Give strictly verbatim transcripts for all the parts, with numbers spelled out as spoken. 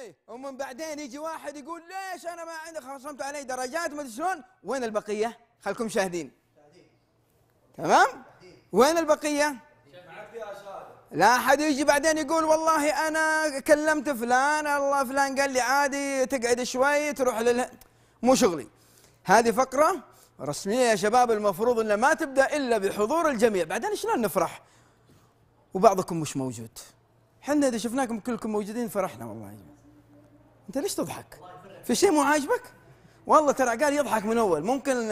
اي ومن بعدين يجي واحد يقول ليش انا ما عندي خصمت علي درجات ما ادري شلون. وين البقيه؟ خلكم شاهدين. تمام؟ وين البقيه؟ لا احد يجي بعدين يقول والله انا كلمت فلان، الله فلان قال لي عادي تقعد شوي تروح لل مو شغلي. هذه فقره رسميه يا شباب، المفروض انها ما تبدا الا بحضور الجميع. بعدين شلون نفرح وبعضكم مش موجود؟ احنا اذا شفناكم كلكم موجودين فرحنا والله. انت ليش تضحك؟ في شيء مو عاجبك؟ والله ترى قال يضحك من اول ممكن.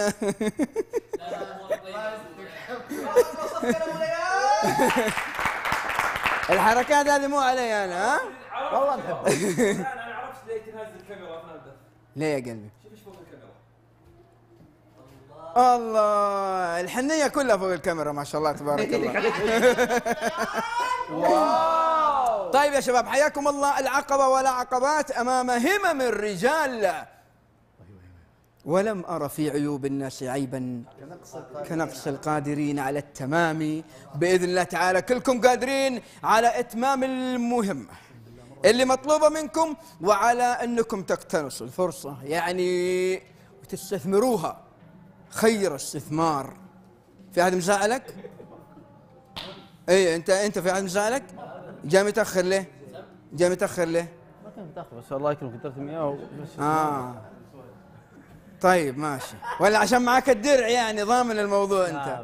الحركات هذه مو علي انا. ها؟ والله نحبك. انا ما عرفت ليه تنزل الكاميرا اثناء الدرس. ليه يا قلبي؟ شوف ايش فوق الكاميرا. الله الله، الحنيه كلها فوق الكاميرا ما شاء الله تبارك الله. طيب يا شباب حياكم الله. العقبة ولا عقبات أمام همم الرجال، ولم أر في عيوب الناس عيبا كنقص القادرين على التمام. بإذن الله تعالى كلكم قادرين على إتمام المهمة اللي مطلوبة منكم، وعلى أنكم تقتنصوا الفرصة يعني وتستثمروها خير استثمار. في أحد مزعلك؟ إيه أنت أنت في أحد مزعلك؟ جاي متأخر ليه؟ جاي متأخر ليه؟ ما كنت متأخر بس الله يكرمك كثرت المياه. آه طيب ماشي، ولا عشان معاك الدرع يعني ضامن الموضوع أنت.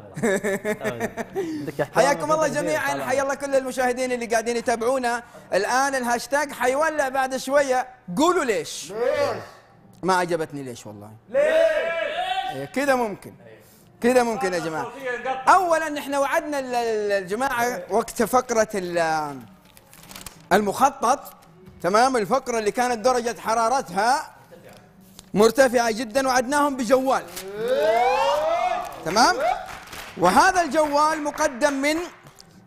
حياكم الله جميعا، حيا الله كل المشاهدين اللي قاعدين يتابعونا الآن. الهاشتاج حيولع بعد شوية، قولوا ليش؟ ليش؟ ما عجبتني ليش والله. ليش؟ كذا ممكن. كذا ممكن يا جماعة. أولاً احنا وعدنا الجماعة وقت فقرة المخطط، تمام؟ الفقرة اللي كانت درجة حرارتها مرتفعة جداً وعدناهم بجوال، تمام؟ وهذا الجوال مقدم من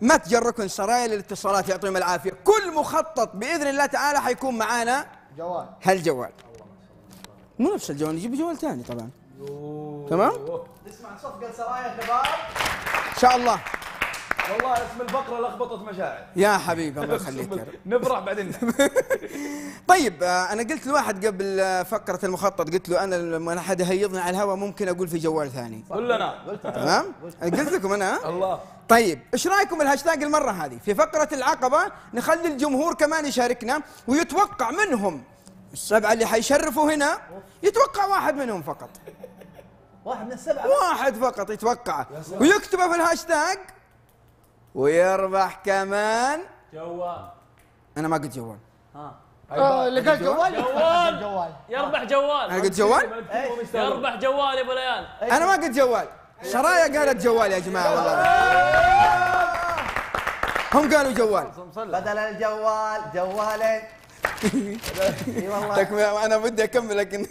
متجر ركن سرايا للاتصالات، يعطيهم العافية. كل مخطط بإذن الله تعالى حيكون معانا جوال. هالجوال مو نفس الجوال، نجيب جوال ثاني طبعاً. تمام؟ نسمع صوت قل سرايا شباب ان شاء الله. والله اسم الفقره لخبطت مشاعر يا حبيبي الله يخليك. نفرح بعدين. طيب انا قلت لواحد قبل فقره المخطط، قلت له انا لما احد يهيضني على الهواء ممكن اقول في جوال ثاني. كلنا تمام؟ انا قلت لكم انا. الله. طيب ايش رايكم الهاشتاج المره هذه في فقره العقبه نخلي الجمهور كمان يشاركنا ويتوقع منهم السبعه اللي حيشرفوا هنا، يتوقع واحد منهم فقط. واحد من السبعة، واحد فقط يتوقعه ويكتبه في الهاشتاج ويربح كمان جوال. انا ما قلت جوال. ها آه اللي قال جوال جوال جوال يربح جوال. انا قلت جوال يربح جوال يا ابو ليال. انا ما قلت جوال، سرايا قالت جوال يا جماعه والله. هم قالوا جوال بدل الجوال جوالين. اي والله انا بدي اكمل لكن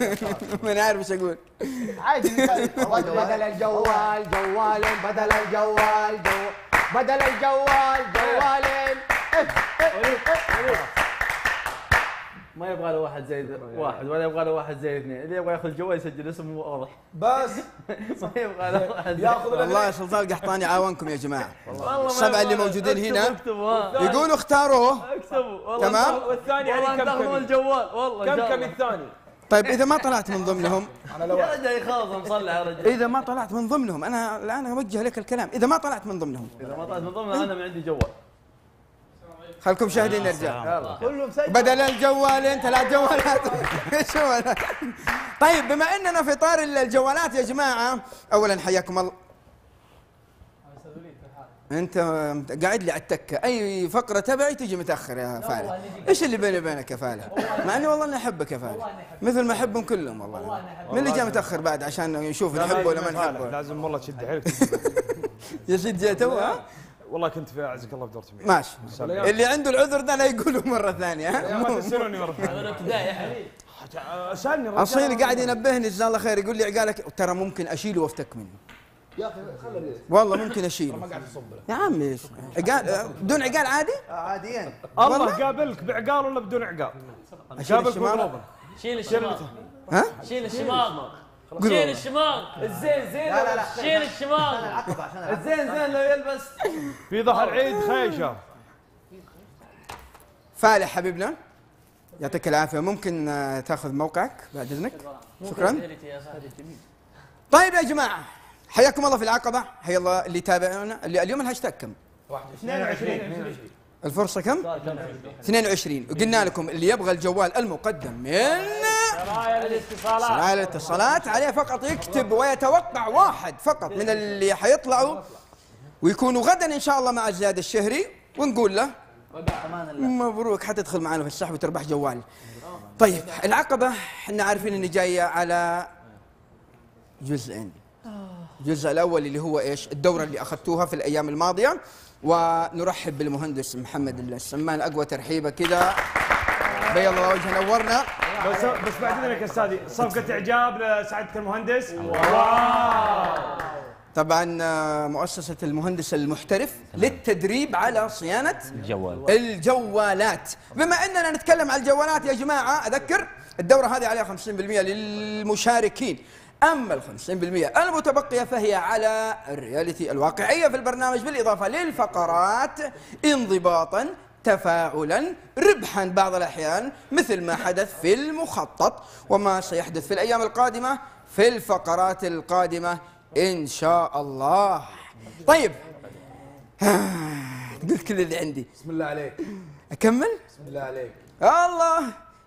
ما عارف ايش اقول. عادي بدل الجوال جوالين، بدل الجوال بدل الجوال جوالين. ما يبغى له واحد زي واحد ولا يبغى له واحد زي اثنين، اللي يبغى ياخذ الجوال يسجل اسمه واضح بس. ما يبغى له واحد ياخذ. والله سلطان قحطاني عاونكم يا جماعه، والله السبعه اللي موجودين هنا يقولوا اختاروه. اكتبوا تمام. والثاني عليك كم الجوال والله كم كم الثاني. طيب اذا ما طلعت من ضمنهم انا لو يا رجال خلاص مصلح يا رجال. اذا ما طلعت من ضمنهم انا الان اوجه لك الكلام. اذا ما طلعت من ضمنهم اذا ما طلعت من ضمنهم انا ما عندي جوال. خلكم شاهدين الرجال كله مسجل بدل الجوال. انت لا جوالات. طيب بما اننا في طار الجوالات يا جماعه، اولا حياكم الله. انت قاعد لي على التكه، اي فقره تبعي تجي متاخر يا فالح. ايش اللي بيني وبينك يا فالح؟ مع اني والله اني احبك يا فالح مثل ما احبهم كلهم والله. من اللي جاء متاخر بعد عشان نشوف نحبه ولا ما نحبه؟ لازم والله تشد حيلك. يزيد جاء توه والله كنت في اعزك الله في دورة المياه. ماشي اللي عنده العذر ده لا يقوله مره ثانيه. ها ما تسالوني مره ثانيه. انا ابتدائي يا حبيبي سالني. اصيل قاعد ينبهني جزاه الله خير، يقول لي عقالك ترى ممكن اشيله وافتك منه. يا اخي خليه والله ممكن اشيله. ما قاعد تصب يا عمي. ايش عقال بدون عقال عادي؟ عاديين. الله قابلك بعقال ولا بدون عقال؟ قابلك بضربه. شيل الشماغ. ها؟ شيل الشماغ. شيل الشماغ. الزين زين. لا لا لا شيل الشماغ. الزين زين لو يلبس في ظهر عيد خيشة. فالح حبيبنا يعطيك العافيه. ممكن تاخذ موقعك بعد اذنك؟ شكرا. طيب يا جماعه حياكم الله في العقبه، حيا الله اللي تابعونا. اللي اليوم الهاشتاج كم؟ اثنين وعشرين. الفرصه كم؟ اثنين وعشرين. وقلنا لكم اللي يبغى الجوال المقدم من سرايا الاتصالات سرايا الاتصالات عليه فقط يكتب ويتوقع واحد فقط من اللي حيطلعوا ويكونوا غدا ان شاء الله مع زياد الشهري، ونقول له مبروك حتدخل معنا في السحب وتربح جوال. طيب العقبه احنا عارفين ان جايه على جزئين. الجزء الاول اللي هو ايش؟ الدوره اللي اخذتوها في الايام الماضيه، ونرحب بالمهندس محمد السلمان اقوى ترحيبه كذا، بيض الله وجهه نورنا. بس بس بعد اذنك يا استاذي صفقه اعجاب لسعادتك المهندس. واو. طبعا مؤسسة المهندس المحترف للتدريب على صيانة الجوال. الجوالات. بما أننا نتكلم عن الجوالات يا جماعة أذكر الدورة هذه عليها خمسين بالمئة للمشاركين، أما ال خمسين بالمئة المتبقية فهي على الرياليتي الواقعية في البرنامج، بالإضافة للفقرات انضباطا تفاعلا ربحا بعض الأحيان مثل ما حدث في المخطط وما سيحدث في الأيام القادمة في الفقرات القادمة إن شاء الله. طيب تقول كل اللي عندي. بسم الله عليك. أكمل؟ بسم الله عليك. الله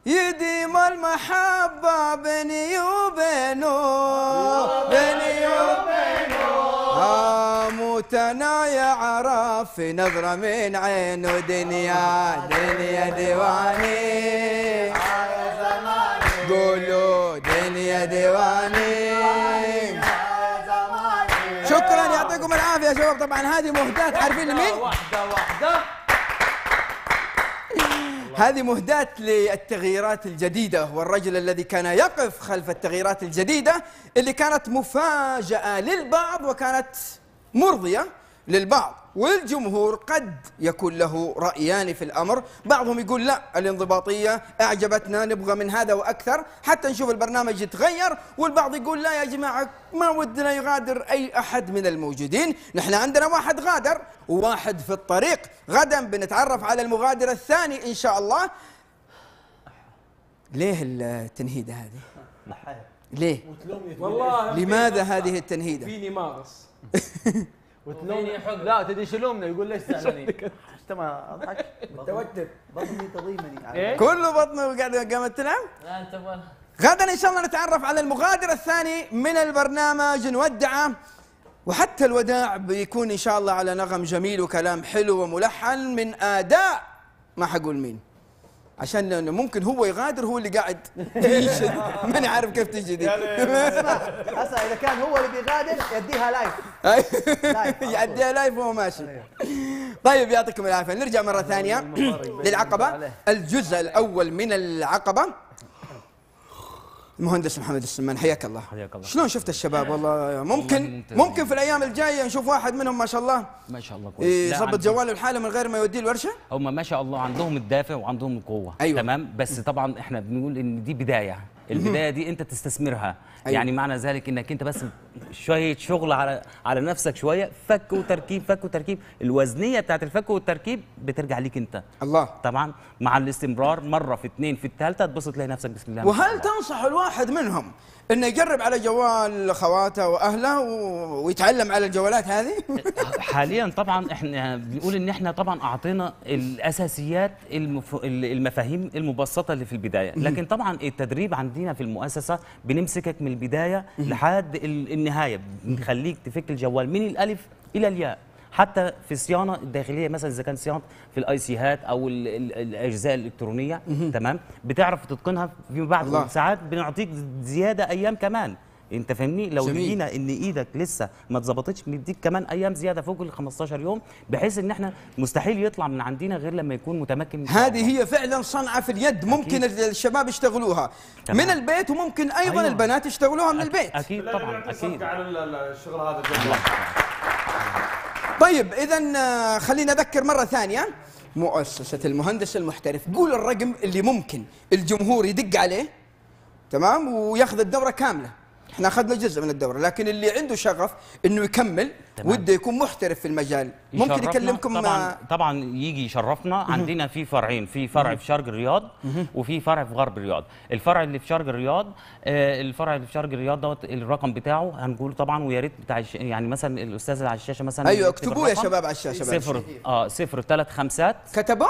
يديم المحبة بيني وبينه بيني وبينه أموت أنا يعرف في نظرة من عينه دنيا دنيا ديواني على زماني قولوا دنيا ديواني. شكرا يعطيكم العافيه يا شباب. طبعا هذه مهدات عارفين لمين؟ واحده واحده هذه مهدات للتغييرات الجديده، والرجل الذي كان يقف خلف التغييرات الجديده اللي كانت مفاجاه للبعض وكانت مرضيه للبعض، والجمهور قد يكون له رأيان في الأمر. بعضهم يقول لا الانضباطية أعجبتنا نبغى من هذا وأكثر حتى نشوف البرنامج يتغير، والبعض يقول لا يا جماعة ما ودنا يغادر أي أحد من الموجودين، نحن عندنا واحد غادر وواحد في الطريق، غدا بنتعرف على المغادر الثاني إن شاء الله. ليه التنهيدة هذه؟ ليه؟ لماذا هذه التنهيدة؟ فيني مارس وتلومني حق لا تدري شلومنا يقول ليش زعلانين؟ انت ما اضحك متوتر بطني تضيمني كله بطنه قاعد قامت تنام؟ لا انت ما غدا ان شاء الله نتعرف على المغادر الثاني من البرنامج، نودعه، وحتى الوداع بيكون ان شاء الله على نغم جميل وكلام حلو وملحن من اداء ما حقول مين؟ عشان لانه ممكن هو يغادر هو اللي قاعد ينشد ماني عارف كيف تجي دي. اسمع اسمع اذا كان هو اللي بيغادر يديها لايف يديها لايف وهو ماشي. طيب يعطيكم العافيه نرجع مره ثانيه للعقبه. الجزء الاول من العقبه. المهندس محمد السمان حياك الله. حياك الله. شلون شفت الشباب؟ والله ممكن ممكن في الايام الجايه نشوف واحد منهم ما شاء الله ما شاء الله كويس يظبط جواله الحاله من غير ما يوديه الورشه. هم ما شاء الله عندهم الدافع وعندهم القوه. أيوة. تمام. بس طبعا احنا بنقول ان دي بدايه، البدايه دي انت تستثمرها. أيوة. يعني معنى ذلك انك انت بس شويه شغل على على نفسك، شويه فك وتركيب فك وتركيب، الوزنيه بتاعت الفك والتركيب بترجع ليك انت. الله. طبعا مع الاستمرار مره في اثنين في الثالثه تبص تلاقي نفسك بسم الله. وهل تنصح الواحد منهم انه يجرب على جوال خواته واهله ويتعلم على الجوالات هذه؟ حاليا طبعا احنا بنقول ان احنا طبعا اعطينا الاساسيات المف... المفاهيم المبسطه اللي في البدايه، لكن طبعا التدريب عندنا في المؤسسه بنمسكك من البدايه لحد النهايه، بنخليك تفك الجوال من الالف الى الياء، حتى في الصيانه الداخليه مثلا اذا كان صيانه في الاي سيهات او الاجزاء الالكترونيه. تمام. بتعرف تتقنها في بعض ساعات بنعطيك زياده ايام كمان، انت فاهمني؟ لو لقينا ان ايدك لسه ما اتظبطتش بنديك كمان ايام زياده فوق ال خمسة عشر يوم، بحيث ان احنا مستحيل يطلع من عندنا غير لما يكون متمكن. هذه هي فعلا صنعه في اليد ممكن أكيد. الشباب يشتغلوها طبعا. من البيت، وممكن ايضا أيوة. البنات يشتغلوها من البيت. اكيد طبعا اكيد. الشغل هذا طيب اذا خلينا اذكر مره ثانيه مؤسسه المهندس المحترف، قول الرقم اللي ممكن الجمهور يدق عليه تمام وياخذ الدوره كامله. احنا اخذنا جزء من الدوره، لكن اللي عنده شغف انه يكمل وده يكون محترف في المجال ممكن يكلمكم. طبعا طبعا يجي يشرفنا. عندنا في فرعين، في فرع في شرق الرياض وفي فرع في غرب الرياض. الفرع اللي في شرق الرياض آه الفرع اللي في شرق الرياض دوت الرقم بتاعه هنقول طبعا، ويا ريت بتاع يعني مثلا الاستاذ اللي على الشاشه مثلا، ايوه اكتبوه يا شباب على الشاشه. صفر اه صفر ثلاث خمسات كتبه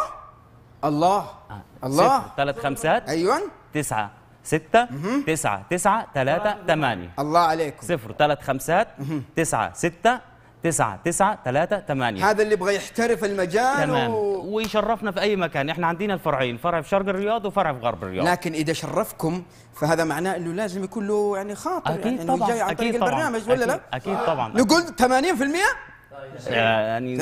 الله آه الله ثلاث خمسات ايوه تسعة ستة تسعة تسعة ثلاثة ثمانية. الله عليكم. صفر ثلاث خمسات تسعة ستة تسعة تسعة ثلاثة ثمانية. هذا اللي يبغى يحترف المجال. تمام. و... ويشرفنا في أي مكان. إحنا عندنا الفرعين، فرع في شرق الرياض وفرع في غرب الرياض. لكن إذا شرفكم فهذا معناه إنه لازم يكون له يعني خاطر. أكيد يعني طبعا. جاي عن طريق البرنامج ولا أكيد لا؟ أكيد طبعا. نقول ثمانين بالمئة؟ يعني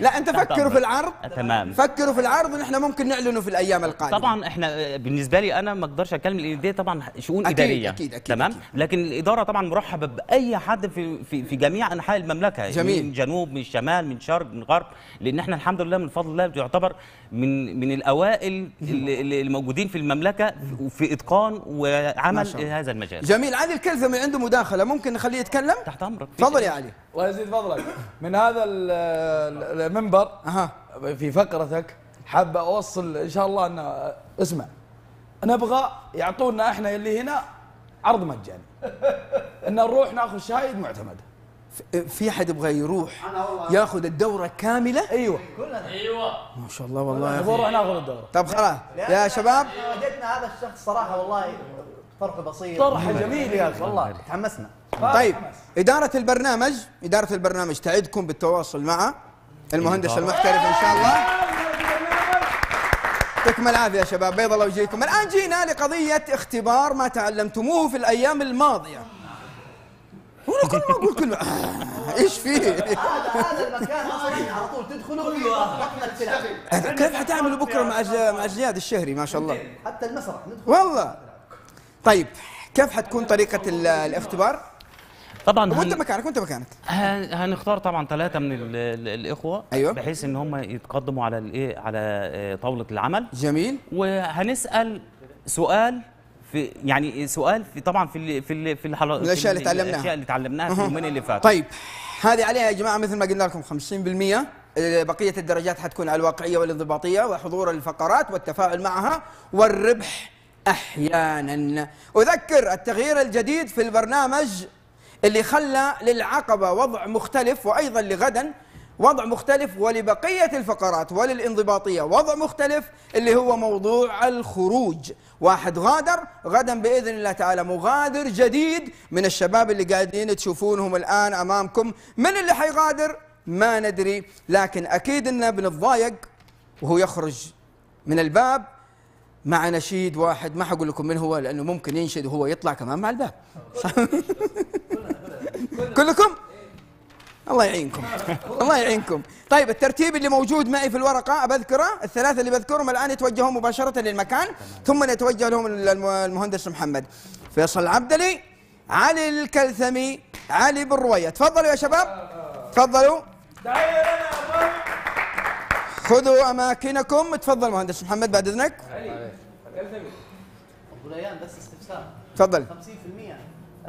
لا انت فكروا في العرض. تمام فكروا في العرض ونحن ممكن نعلنه في الايام القادمه. طبعا احنا بالنسبه لي انا ما اقدرش اكلم الانديه، طبعا شؤون أكيد اداريه أكيد أكيد تمام أكيد. لكن الاداره طبعا مرحبه باي حد في في, في جميع انحاء المملكه. جميل. من جنوب من شمال من شرق من غرب، لان احنا الحمد لله من فضل الله يعتبر من من الاوائل اللي الموجودين في المملكه في اتقان وعمل هذا المجال. جميل. علي الكلبذي عنده مداخله، ممكن نخليه يتكلم تحت امرك. تفضل يا علي. الله يزيد فضلك. من هذا المنبر في فقرتك حابة أوصل إن شاء الله أن اسمع، نبغى يعطونا إحنا اللي هنا عرض مجاني أن نروح ناخذ شهايد معتمدة. في أحد يبغى يروح ياخذ الدورة كاملة؟ أيوه أيوه ما شاء الله والله. نروح ناخذ الدورة. طب خلاص يا شباب وجدنا هذا الشخص صراحة والله طرح بسيط، طرح جميل يا أخي والله تحمسنا. طيب إدارة البرنامج، إدارة البرنامج تعدكم بالتواصل مع المهندس المحترف إن شاء الله. يعطيكم العافية يا شباب، بيض الله وجهكم. الآن جينا لقضية اختبار ما تعلمتموه في الأيام الماضية. وأنا كل ما أقول كله إيش فيه؟ هذا المكان على طول تدخله. كيف حتعملوا بكرة مع مع زياد الشهري ما شاء الله؟ حتى المسرح ندخل والله. طيب كيف حتكون طريقة الاختبار؟ طبعا وانت هن... مكانك وانت مكانك هنختار طبعا ثلاثة من ال ال الإخوة. أيوة. بحيث ان هم يتقدموا على الايه على طاولة العمل. جميل. وهنسأل سؤال في يعني سؤال في طبعا في ال في ال في الحل... الاشياء اللي تعلمناها الاشياء اللي تعلمناها في اليومين اللي فاتوا. طيب هذه عليها يا جماعة مثل ما قلنا لكم خمسين بالمئة، بقية الدرجات حتكون على الواقعية والانضباطية وحضور الفقرات والتفاعل معها والربح أحياناً. أذكر التغيير الجديد في البرنامج اللي خلى للعقبة وضع مختلف، وأيضاً لغداً وضع مختلف، ولبقية الفقرات وللانضباطية وضع مختلف اللي هو موضوع الخروج. واحد غادر، غداً بإذن الله تعالى مغادر جديد من الشباب اللي قاعدين تشوفونهم الآن أمامكم. من اللي حيغادر ما ندري، لكن أكيد إننا بنتضايق وهو يخرج من الباب مع نشيد واحد، ما حقول لكم من هو لأنه ممكن ينشد وهو يطلع كمان مع الباب. كلكم؟ الله يعينكم الله يعينكم. طيب الترتيب اللي موجود معي في الورقة بذكره، الثلاثة اللي بذكرهم الآن يتوجهون مباشرة للمكان، ثم يتوجه لهم المهندس محمد فيصل العبدلي، علي الكلثمي، علي بن رويه. تفضلوا يا شباب تفضلوا خذوا اماكنكم. تفضل مهندس محمد بعد اذنك. علي ابو ليان بس استفسار. تفضل. خمسين بالمئة.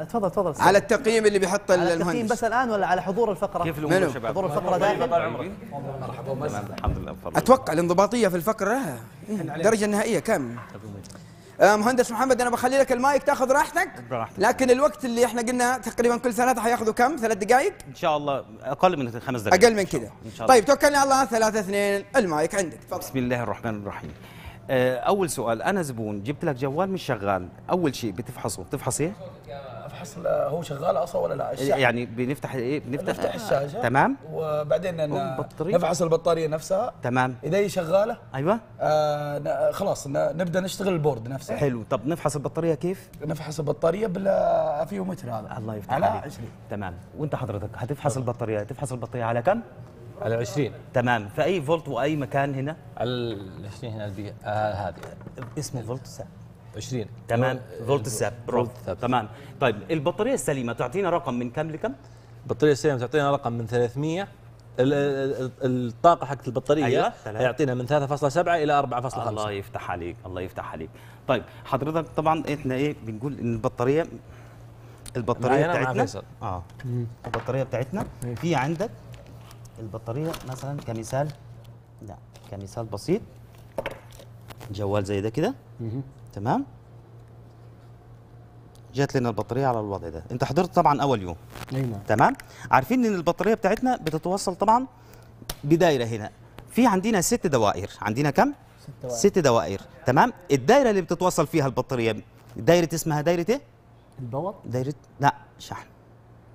تفضل تفضل على التقييم اللي بيحطه المهندس. التقييم بس الان ولا على حضور الفقره؟ كيف الامور يا شباب؟ حضور الفقره دائما. مرحبا ومسهلا. الحمد لله بفضل. اتوقع الانضباطيه في الفقره الدرجه النهائيه كام؟ مهندس محمد انا بخلي لك المايك تاخذ راحتك، لكن الوقت اللي احنا قلنا تقريبا كل ثلاثه حياخذوا كم؟ ثلاث دقائق؟ ان شاء الله اقل من خمس دقائق اقل من كذا. طيب توكلنا على الله. ثلاثه اثنين المايك عندك. طبعا. بسم الله الرحمن الرحيم. اول سؤال، انا زبون جبت لك جوال مش شغال، اول شيء بتفحصه، بتفحص ايه؟ افحص هو شغال اصلا ولا لا؟ الشاحن. يعني بنفتح ايه؟ بنفتح نفتح الشاشه. تمام. وبعدين نفحص البطاريه نفسها. تمام. اذا هي شغاله ايوه آه خلاص نبدا نشتغل البورد نفسه. حلو. طب نفحص البطاريه كيف؟ نفحص البطاريه بالافيومتر هذا. الله يفتح عليك. على عشرين. تمام. وانت حضرتك هتفحص طبعا. البطاريه تفحص البطاريه على كم؟ على عشرين. تمام. في اي فولت واي مكان هنا؟ على عشرين هنا دي هذه اسمه فولت عشرين. تمام. فولت الساب. تمام. طيب البطاريه السليمه تعطينا رقم من كم لكم؟ البطاريه السليمه تعطينا رقم من ثلاثمئة الطاقه حقت البطاريه أيوة. يعطينا من ثلاثة فاصلة سبعة الى أربعة فاصلة خمسة. الله يفتح عليك الله يفتح عليك. طيب حضرتك طبعا احنا ايه بنقول ان البطاريه البطاريه بتاعتنا اه البطاريه بتاعتنا في عندك البطاريه مثلا كمثال لا كمثال بسيط جوال زي ده كده تمام. جات لنا البطاريه على الوضع ده، انت حضرت طبعا اول يوم أينا. تمام. عارفين ان البطاريه بتاعتنا بتتوصل طبعا بدايره، هنا في عندنا ست دوائر. عندنا كم؟ ست دوائر, ست دوائر. تمام. الدايره اللي بتتوصل فيها البطاريه دايره اسمها دايره ايه؟ الباور. دايره لا شحن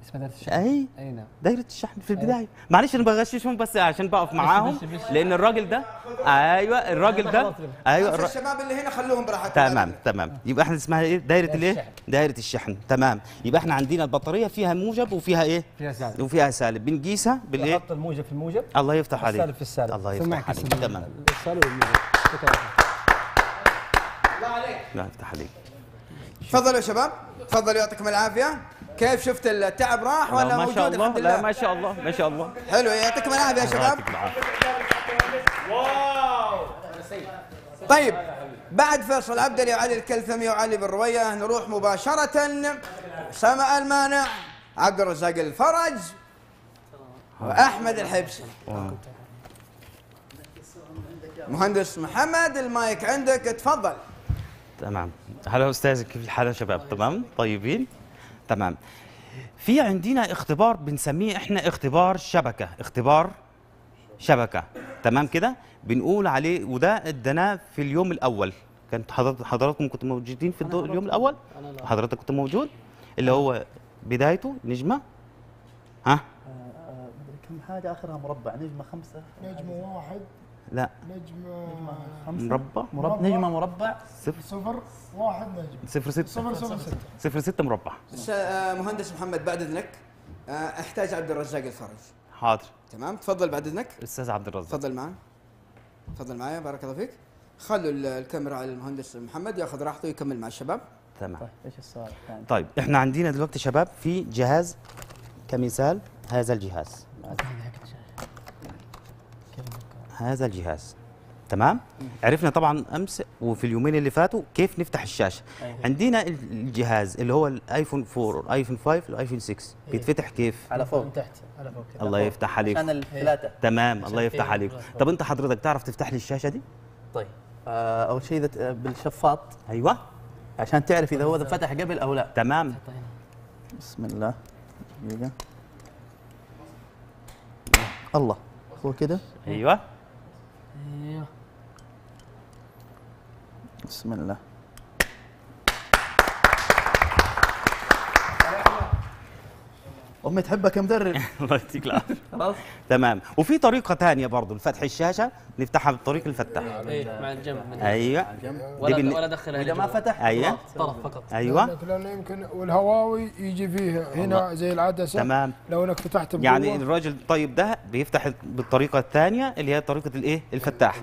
اسمها دايره الشحن. اي اي نعم دايره الشحن في البدايه أينا. معلش انا بغششهم بس عشان بقف معاهم بش بش بش. لان الراجل ده ايوه الراجل ده ايوه الر... الشباب اللي هنا خلوهم براحتهم. تمام تمام. يبقى احنا اسمها ايه؟ دايره الايه؟ دايره الشحن. تمام. يبقى احنا عندنا البطاريه فيها موجب وفيها ايه؟ فيها سالب وفيها سالب. بنقيسها بالايه؟ نحط الموجب في الموجب. الله يفتح عليك. السالب في السالب. الله يفتح عليك. تمام. السالب والموجب. الله عليك. الله يفتح عليك. تفضلوا يا شباب. تفضلوا يعطيكم العافيه. كيف شفت التعب راح ولا موجود؟ ما شاء الله. لا ما شاء الله ما شاء الله. حلو. يعطيكم العافيه يا شباب. واو. طيب بعد فيصل العبدلي وعلي الكلثمي وعلي بن رويه نروح مباشره سما المانع، عبد الرزاق الفرج، واحمد الحبسي. مهندس محمد المايك عندك تفضل. تمام. هلا استاذ كيف الحال يا شباب؟ تمام طيبين. تمام. في عندنا اختبار بنسميه احنا اختبار شبكه، اختبار شبكه تمام كده بنقول عليه، وده ادناه في اليوم الاول. كانت حضراتكم كنتوا موجودين في اليوم الاول؟ حضرتك كنت موجود اللي هو بدايته نجمه ها كم حاجه اخرها مربع، نجمه خمسه، نجمه واحد، لا نجمه خمسة، مربع مربع نجمه مربع صفر صفر واحد نجم صفر ستة صفر صفر ستة صفر ستة مربع. مهندس محمد بعد اذنك احتاج عبد الرزاق الفرج. حاضر تمام تفضل بعد اذنك استاذ عبد الرزاق. تفضل معنا تفضل معايا بارك الله فيك. خلوا الكاميرا على المهندس محمد ياخذ راحته ويكمل مع الشباب. تمام. طيب ايش السؤال الثاني؟ طيب احنا عندنا دلوقتي شباب في جهاز كمثال هذا الجهاز هذا الجهاز تمام. عرفنا طبعا امس وفي اليومين اللي فاتوا كيف نفتح الشاشه. أيه. عندنا الجهاز اللي هو الايفون أربعة، ايفون خمسة، الايفون ستة بيتفتح كيف؟ على فوق من تحت على فوق كده. الله يفتح عليك عشان الثلاثه. تمام الله يفتح عليك. طب انت حضرتك تعرف تفتح لي الشاشه دي؟ طيب آه اول شيء بالشفاط. ايوه عشان تعرف اذا هو فتح قبل او لا. تمام بسم الله. دقيقه الله هو كده. ايوه بسم الله. امي تحبك يا مدرب. الله يديك العافيه. خلاص تمام. وفي طريقه ثانيه برضه لفتح الشاشه نفتحها بالطريق الفتح. ايوه مع الجنب. ايوه ولا ولا ادخلها اذا ما فتح. ايوه طرف فقط. ايوه لانه يمكن والهواوي يجي فيه هنا زي العدسه. تمام. لو انك فتحت يعني الراجل الطيب ده بيفتح بالطريقه الثانيه اللي هي طريقه الايه؟ الفتاح.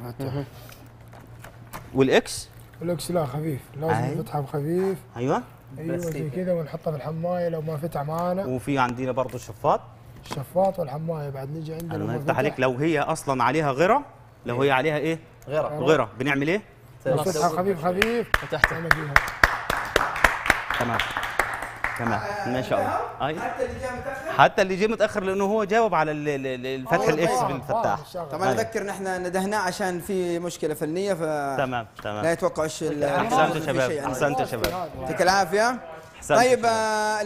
والاكس الاكس لا خفيف لازم نفتحها بخفيف. ايوه ايوه زي كذا ونحطها في الحمايه لو ما فتح معانا. وفي عندنا برضه الشفاط الشفاط والحمايه بعد نيجي عندنا. الله يفتح عليك. لو هي اصلا عليها غره لو هي عليها ايه؟ غره غره بنعمل ايه؟ نفتحها خفيف خفيف فتحتها فيها. تمام تمام ما شاء الله. ايوه حتى اللي جاي متاخر حتى اللي جاي متاخر لانه هو جاوب على الفتح الاكس بالفتاح. طبعا نذكر نحن ندهناه عشان في مشكله فنيه ف تمام تمام لا يتوقعوش. احسنتوا يا شباب احسنتوا يا شباب يعطيك العافيه. طيب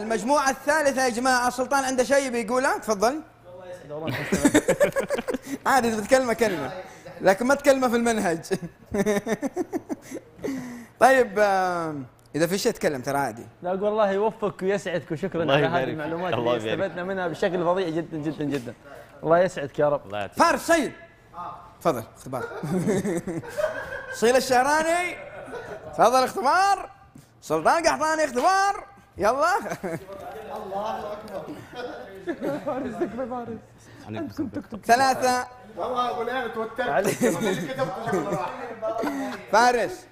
المجموعه الثالثه يا جماعه سلطان عنده شيء بيقوله تفضل. والله يسعد والله عادي اذا بتكلمه كلمه لكن ما تكلمه في المنهج. طيب إذا في شيء أتكلم ترى عادي. لا أقول الله يوفقك ويسعدك وشكراً على هذه المعلومات اللي استفدنا منها بشكل فظيع جداً جداً جداً. الله يسعدك يا رب. فارس سيد. تفضل اختبار. صيل الشهراني. تفضل اختبار. سلطان قحطاني اختبار. يلا. الله أكبر. فارس تكفى فارس. ثلاثة. والله أبو ليال توترت. فارس.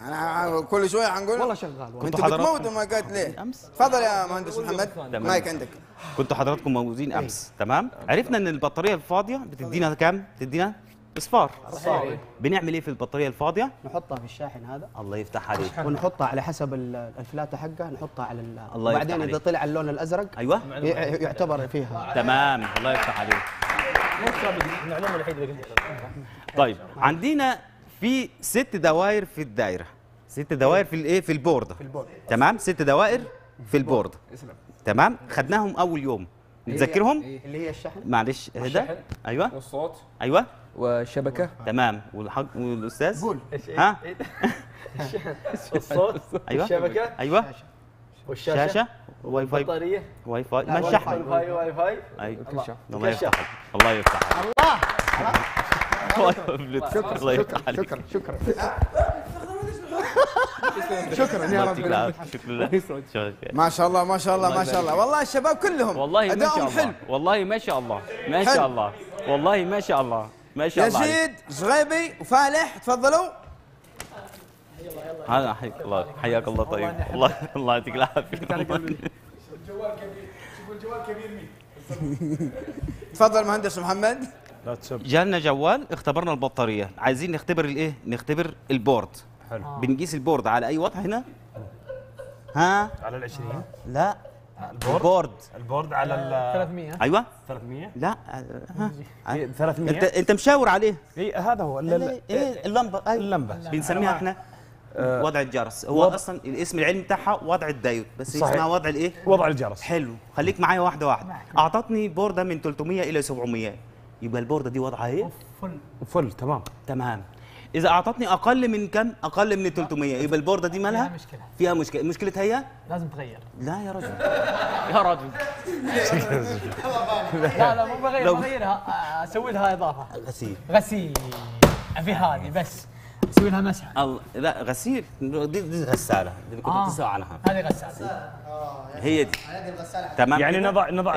انا كل شويه حنقول والله شغال والله. انت بتموت وما قلت ليه؟ امس تفضل يا مهندس محمد المايك عندك. كنتوا حضراتكم موجودين امس تمام؟ عرفنا ان البطاريه الفاضيه بتدينا كام؟ بتدينا اصفار. اصفار. بنعمل ايه في البطاريه الفاضيه؟ نحطها في الشاحن هذا. الله يفتح عليك. ونحطها على حسب الفلاته حقه، نحطها على ال... الله يفتح عليك. وبعدين اذا طلع اللون الازرق ايوه يعتبر فيها. تمام الله يفتح عليك. المعلومه الوحيده اللي قلتها. طيب عندنا في ست دوائر في الدائره، ست دوائر في الايه؟ في البورده. في البورده. تمام؟ ست دوائر في البورده. اسلم. تمام؟ خدناهم اول يوم. متذكرهم؟ اللي هي الشحن معلش هدا ايوه والصوت ايوه والشبكه تمام والحق والاستاذ قول ها الصوت ايوه الشبكه ايوه والشاشه واي فاي بطاريه واي فاي ما الشحن واي فاي واي فاي الله يفتح الله يفتح الله شكرا شكرا شكرا شكرا يا رب شكرا ما شاء الله ما شاء الله ما شاء الله والله الشباب كلهم والله ما شاء الله والله ما شاء الله ما شاء الله والله ما شاء الله ما شاء الله يزيد زغيبي وفالح تفضلوا هلا حياك الله حياك الله طيب الله الله يعطيك العافيه الجوال كبير شوف الجوال كبير مين تفضل مهندس محمد جالنا جوال اختبرنا البطاريه عايزين نختبر الايه نختبر البورد حلو بنقيس البورد على اي وضع هنا؟ ها؟ على ال عشرين؟ لا البورد البورد, البورد على ال ثلاثمية ايوه ثلاثمية لا ها ثلاثمية انت انت مشاور عليه اي هذا هو اللي إيه اللمبه أيوة. اللمبه بنسميها احنا أه وضع الجرس هو وضع اصلا الاسم العلمي بتاعها وضع الدايود بس صحيح. اسمها وضع الايه؟ وضع الجرس حلو خليك معايا واحده واحده اعطتني بورده من ثلاثمية الى سبعمية يبقى البورده دي وضعها ايه؟ فل فل تمام تمام إذا أعطتني أقل من كم؟ أقل من ثلاثمية يبقى البوردة دي مالها؟ فيها مشكلة فيها مشكلة، مشكلتها هي؟ لازم تغير لا يا رجل يا رجل لا لا مو بغير بغيرها أسوي لها إضافة غسيل غسيل في هذه بس أسوي لها مسح الله لا غسيل دي دي غسالة اللي كنت بتسأل عنها هذه غسالة هي دي تمام يعني نضع نضع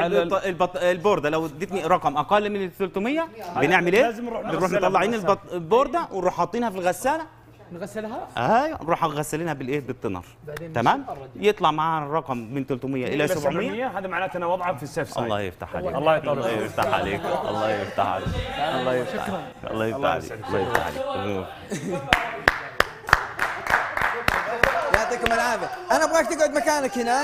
البورده لو اديتني رقم اقل من ثلاثمية بنعمل ايه؟ بنروح مطلعين البورده ونروح حاطينها في الغساله نغسلها؟ ايوه نروح غسلينها بالايه؟ بالتنر تمام؟ يطلع معاها الرقم من ثلاثمية الى سبعمية هذا معناته انا وضعها في السيف سايد الله يفتح عليك الله يفتح عليك الله يفتح عليك الله يفتح عليك الله يفتح عليك الله يفتح عليك يعطيكم العافيه انا ابغاك تقعد مكانك هنا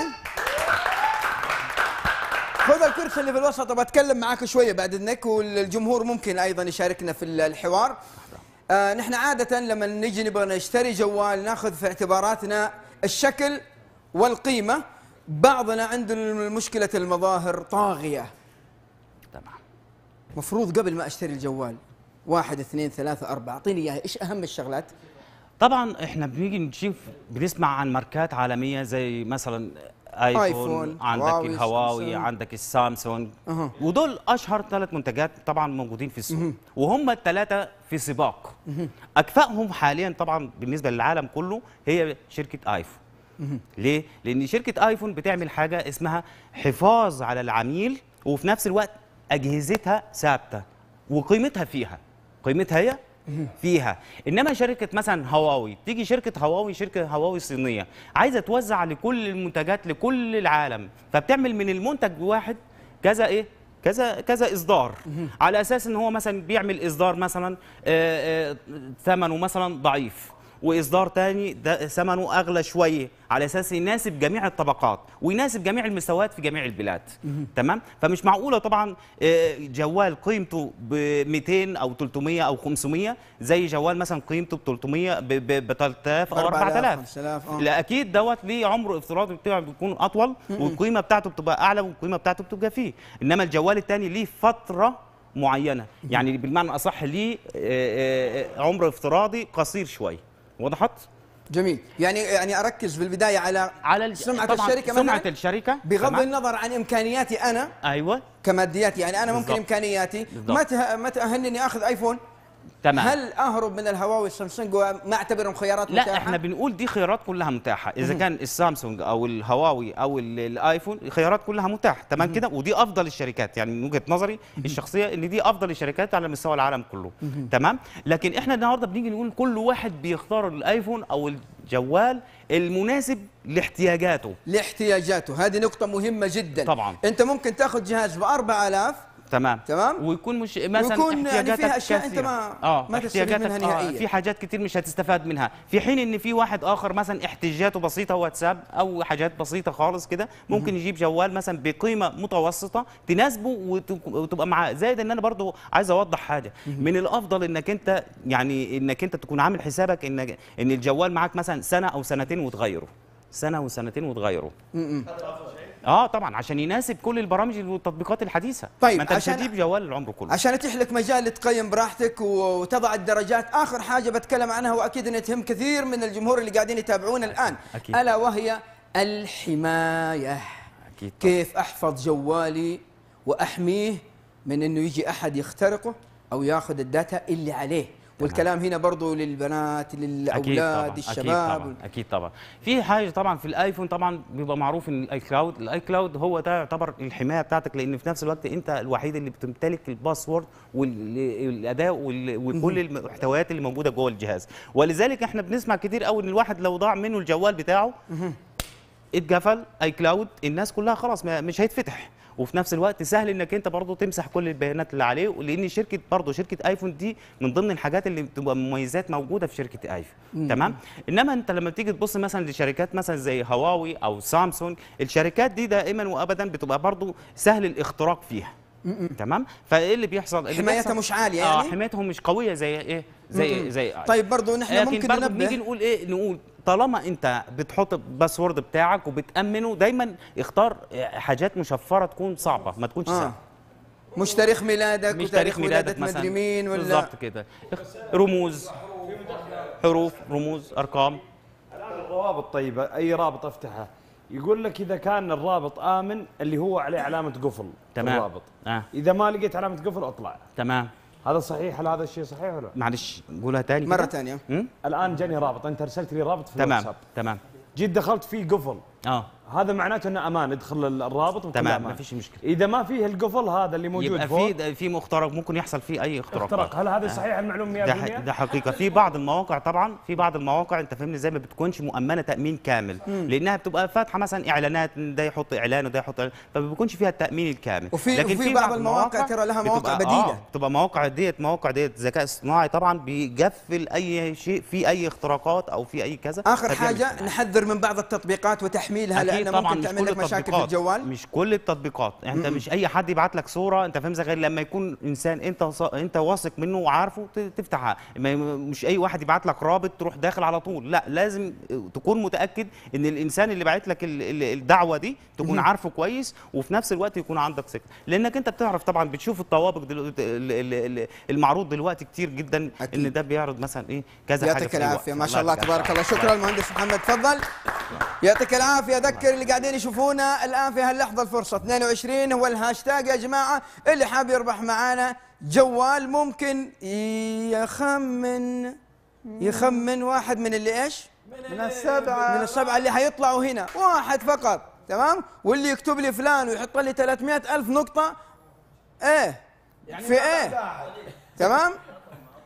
خذ الكرسي اللي في الوسط وبتكلم معاك شويه بعد اذنك والجمهور ممكن ايضا يشاركنا في الحوار آه نحن عاده لما نجي نبغى نشتري جوال ناخذ في اعتباراتنا الشكل والقيمه بعضنا عنده مشكله المظاهر طاغيه تمام مفروض قبل ما اشتري الجوال واحد اثنين ثلاثه اربعه اعطيني اياها ايش اهم الشغلات طبعا احنا بنيجي نشوف بنسمع عن ماركات عالميه زي مثلا ايفون, آيفون عندك الهواوي عندك السامسونج أه. ودول اشهر ثلاث منتجات طبعا موجودين في السوق وهم الثلاثه في سباق اكفاهم حاليا طبعا بالنسبه للعالم كله هي شركه ايفون ليه؟ لان شركه ايفون بتعمل حاجه اسمها حفاظ على العميل وفي نفس الوقت اجهزتها ثابته وقيمتها فيها قيمتها هي فيها انما شركه مثلا هواوي تيجي شركه هواوي شركه هواوي صينيه عايزه توزع لكل المنتجات لكل العالم فبتعمل من المنتج واحد كذا ايه كذا كذا اصدار على اساس ان هو مثلا بيعمل اصدار مثلا ثمنه مثلا ضعيف واصدار ثاني ثمنه اغلى شويه على اساس يناسب جميع الطبقات ويناسب جميع المستويات في جميع البلاد تمام فمش معقوله طبعا جوال قيمته ب مئتين او ثلاثمية او خمسمية زي جوال مثلا قيمته ب ثلاثمية ب ثلاثة آلاف او أربعة آلاف لا اكيد دوت ليه عمره افتراضي بتاعه بيكون اطول والقيمه بتاعته بتبقى اعلى والقيمه بتاعته بتبقى فيه انما الجوال الثاني ليه فتره معينه يعني بالمعنى الاصح ليه عمر افتراضي قصير شويه وضحت؟ جميل، يعني يعني اركز في البدايه على على سمعه الشركه سمعه الشركه بغض سمعت. النظر عن امكانياتي انا ايوه كمادياتي يعني انا بالضبط. ممكن امكانياتي متى متى اهنني اخذ ايفون تمام. هل اهرب من الهواوي السامسونج وما اعتبرهم خيارات متاحه؟ لا احنا بنقول دي خيارات كلها متاحه، اذا كان السامسونج او الهواوي او الايفون خيارات كلها متاحه، تمام كده؟ ودي افضل الشركات يعني من وجهه نظري الشخصيه ان دي افضل الشركات على مستوى العالم كله، تمام؟ لكن احنا النهارده بنيجي نقول كل واحد بيختار الايفون او الجوال المناسب لاحتياجاته. لاحتياجاته، هذه نقطه مهمه جدا. طبعا انت ممكن تاخذ جهاز ب أربعة آلاف تمام تمام ويكون مش مثلا ويكون احتياجاتك يعني فيها اشياء كثيرة. انت ما اه ما احتياجاتك منها نهائية. آه في حاجات كتير مش هتستفاد منها، في حين ان في واحد اخر مثلا احتياجاته بسيطه واتساب او حاجات بسيطه خالص كده، ممكن يجيب جوال مثلا بقيمه متوسطه تناسبه وتبقى معاه. زائد ان انا برضو عايز اوضح حاجه، من الافضل انك انت يعني انك انت تكون عامل حسابك ان ان الجوال معاك مثلا سنه او سنتين وتغيره، سنه وسنتين وتغيره. اه طبعا عشان يناسب كل البرامج والتطبيقات الحديثه. طيب ما انت مش هتجيب جوال العمر كله، عشان اتيح لك مجال تقيم براحتك وتضع الدرجات. اخر حاجه بتكلم عنها واكيد انها تهم كثير من الجمهور اللي قاعدين يتابعونا الان أكيد. الا وهي الحمايه. أكيد طبعا. كيف احفظ جوالي واحميه من انه يجي احد يخترقه او ياخذ الداتا اللي عليه؟ والكلام هنا برضو للبنات للاولاد الشباب. اكيد طبعا اكيد طبعا في حاجه طبعا في الايفون طبعا بيبقى معروف ان الاي كلاود الاي كلاود هو ده يعتبر الحمايه بتاعتك، لان في نفس الوقت انت الوحيد اللي بتمتلك الباسورد والاداء وكل المحتويات اللي موجوده جوه الجهاز. ولذلك احنا بنسمع كتير قوي ان الواحد لو ضاع منه الجوال بتاعه اتقفل اي كلاود الناس كلها خلاص مش هيتفتح، وفي نفس الوقت سهل انك انت برضه تمسح كل البيانات اللي عليه، لان شركه برضه شركه ايفون دي من ضمن الحاجات اللي بتبقى مميزات موجوده في شركه ايفون، تمام؟ انما انت لما بتيجي تبص مثلا لشركات مثلا زي هواوي او سامسونج، الشركات دي دائما وابدا بتبقى برضه سهل الاختراق فيها. تمام؟ فايه اللي بيحصل؟ حمايتها مش عاليه يعني؟ اه حمايتهم مش قويه زي ايه؟ زي زي طيب برضه نحن ممكن ننبه نيجي نقول ايه؟ نقول طالما انت بتحط الباسورد بتاعك وبتامنه دايما اختار حاجات مشفره تكون صعبه ما تكونش سهله. آه. مش تاريخ ميلادك مش وتاريخ ميلادك مدري مين ولا بالظبط كده، رموز حروف رموز ارقام. الان الروابط طيبه، اي رابط افتحه يقول لك اذا كان الرابط امن اللي هو عليه علامه قفل. تمام الرابط. آه. اذا ما لقيت علامه قفل اطلع. تمام هذا صحيح؟ هل هذا الشيء صحيح ولا لا؟ معلش قولها ثاني مرة ثانية. الآن جاني رابط، أنت أرسلت لي رابط في الواتساب. تمام. جيت دخلت فيه قفل. اه. هذا معناته أنه أمان، ادخل الرابط وكل أمان. تمام ما فيش مشكلة. إذا ما فيه القفل هذا اللي موجود يبقى فوق يبقى في في مخترق، ممكن يحصل فيه أي اختراق. اختراق، هل هذا آه. صحيح المعلومة مية بالمية؟ ده, ده حقيقة في بعض المواقع طبعًا، في بعض المواقع أنت فهمني زي ما بتكونش مؤمنة تأمين كامل، مم. لأنها بتبقى فاتحة مثلا إعلانات، ده يحط إعلان وده يحط إعلان، فما بيكونش فيها التأمين الكامل. وفي لكن في بعض المواقع ترى لها مواقع بديلة. آه. بتبقى مواقع ديت مواقع ديت ذكاء اصطناعي طبعًا بيقفل أي شيء في أي اختراقات أو في أي كذا. آخر حاجة نحذر من بعض التطبيقات وتحميلها لأنه ممكن تعمل لك مشاكل في الجوال. مش كل التطبيقات، انت م -م. مش اي حد يبعت لك صوره انت فاهم غير لما يكون انسان انت انت واثق منه وعارفه تفتحها، مش اي واحد يبعت لك رابط تروح داخل على طول، لا لازم تكون متاكد ان الانسان اللي باعت لك الدعوه دي تكون عارفه كويس، وفي نفس الوقت يكون عندك ثقه، لانك انت بتعرف طبعا بتشوف الطوابق دلوقتي المعروض دلوقتي كتير جدا أكيد. ان ده بيعرض مثلا ايه كذا حاجه. يعطيك العافيه ما شاء الله تبارك الله. شكرا المهندس محمد، تفضل. يعطيك العافيه. اذكر اللي قاعدين يشوفونا الان في هاللحظه الفرصه اثنين وعشرين هو الهاشتاج يا جماعه، اللي حاب يربح معانا جوال ممكن يخمن يخمن واحد من اللي ايش؟ من السبعه من السبعه اللي حيطلعوا هنا، واحد فقط تمام؟ واللي يكتب لي فلان ويحط لي ثلاثمئة ألف نقطه ايه؟ في ايه؟ تمام؟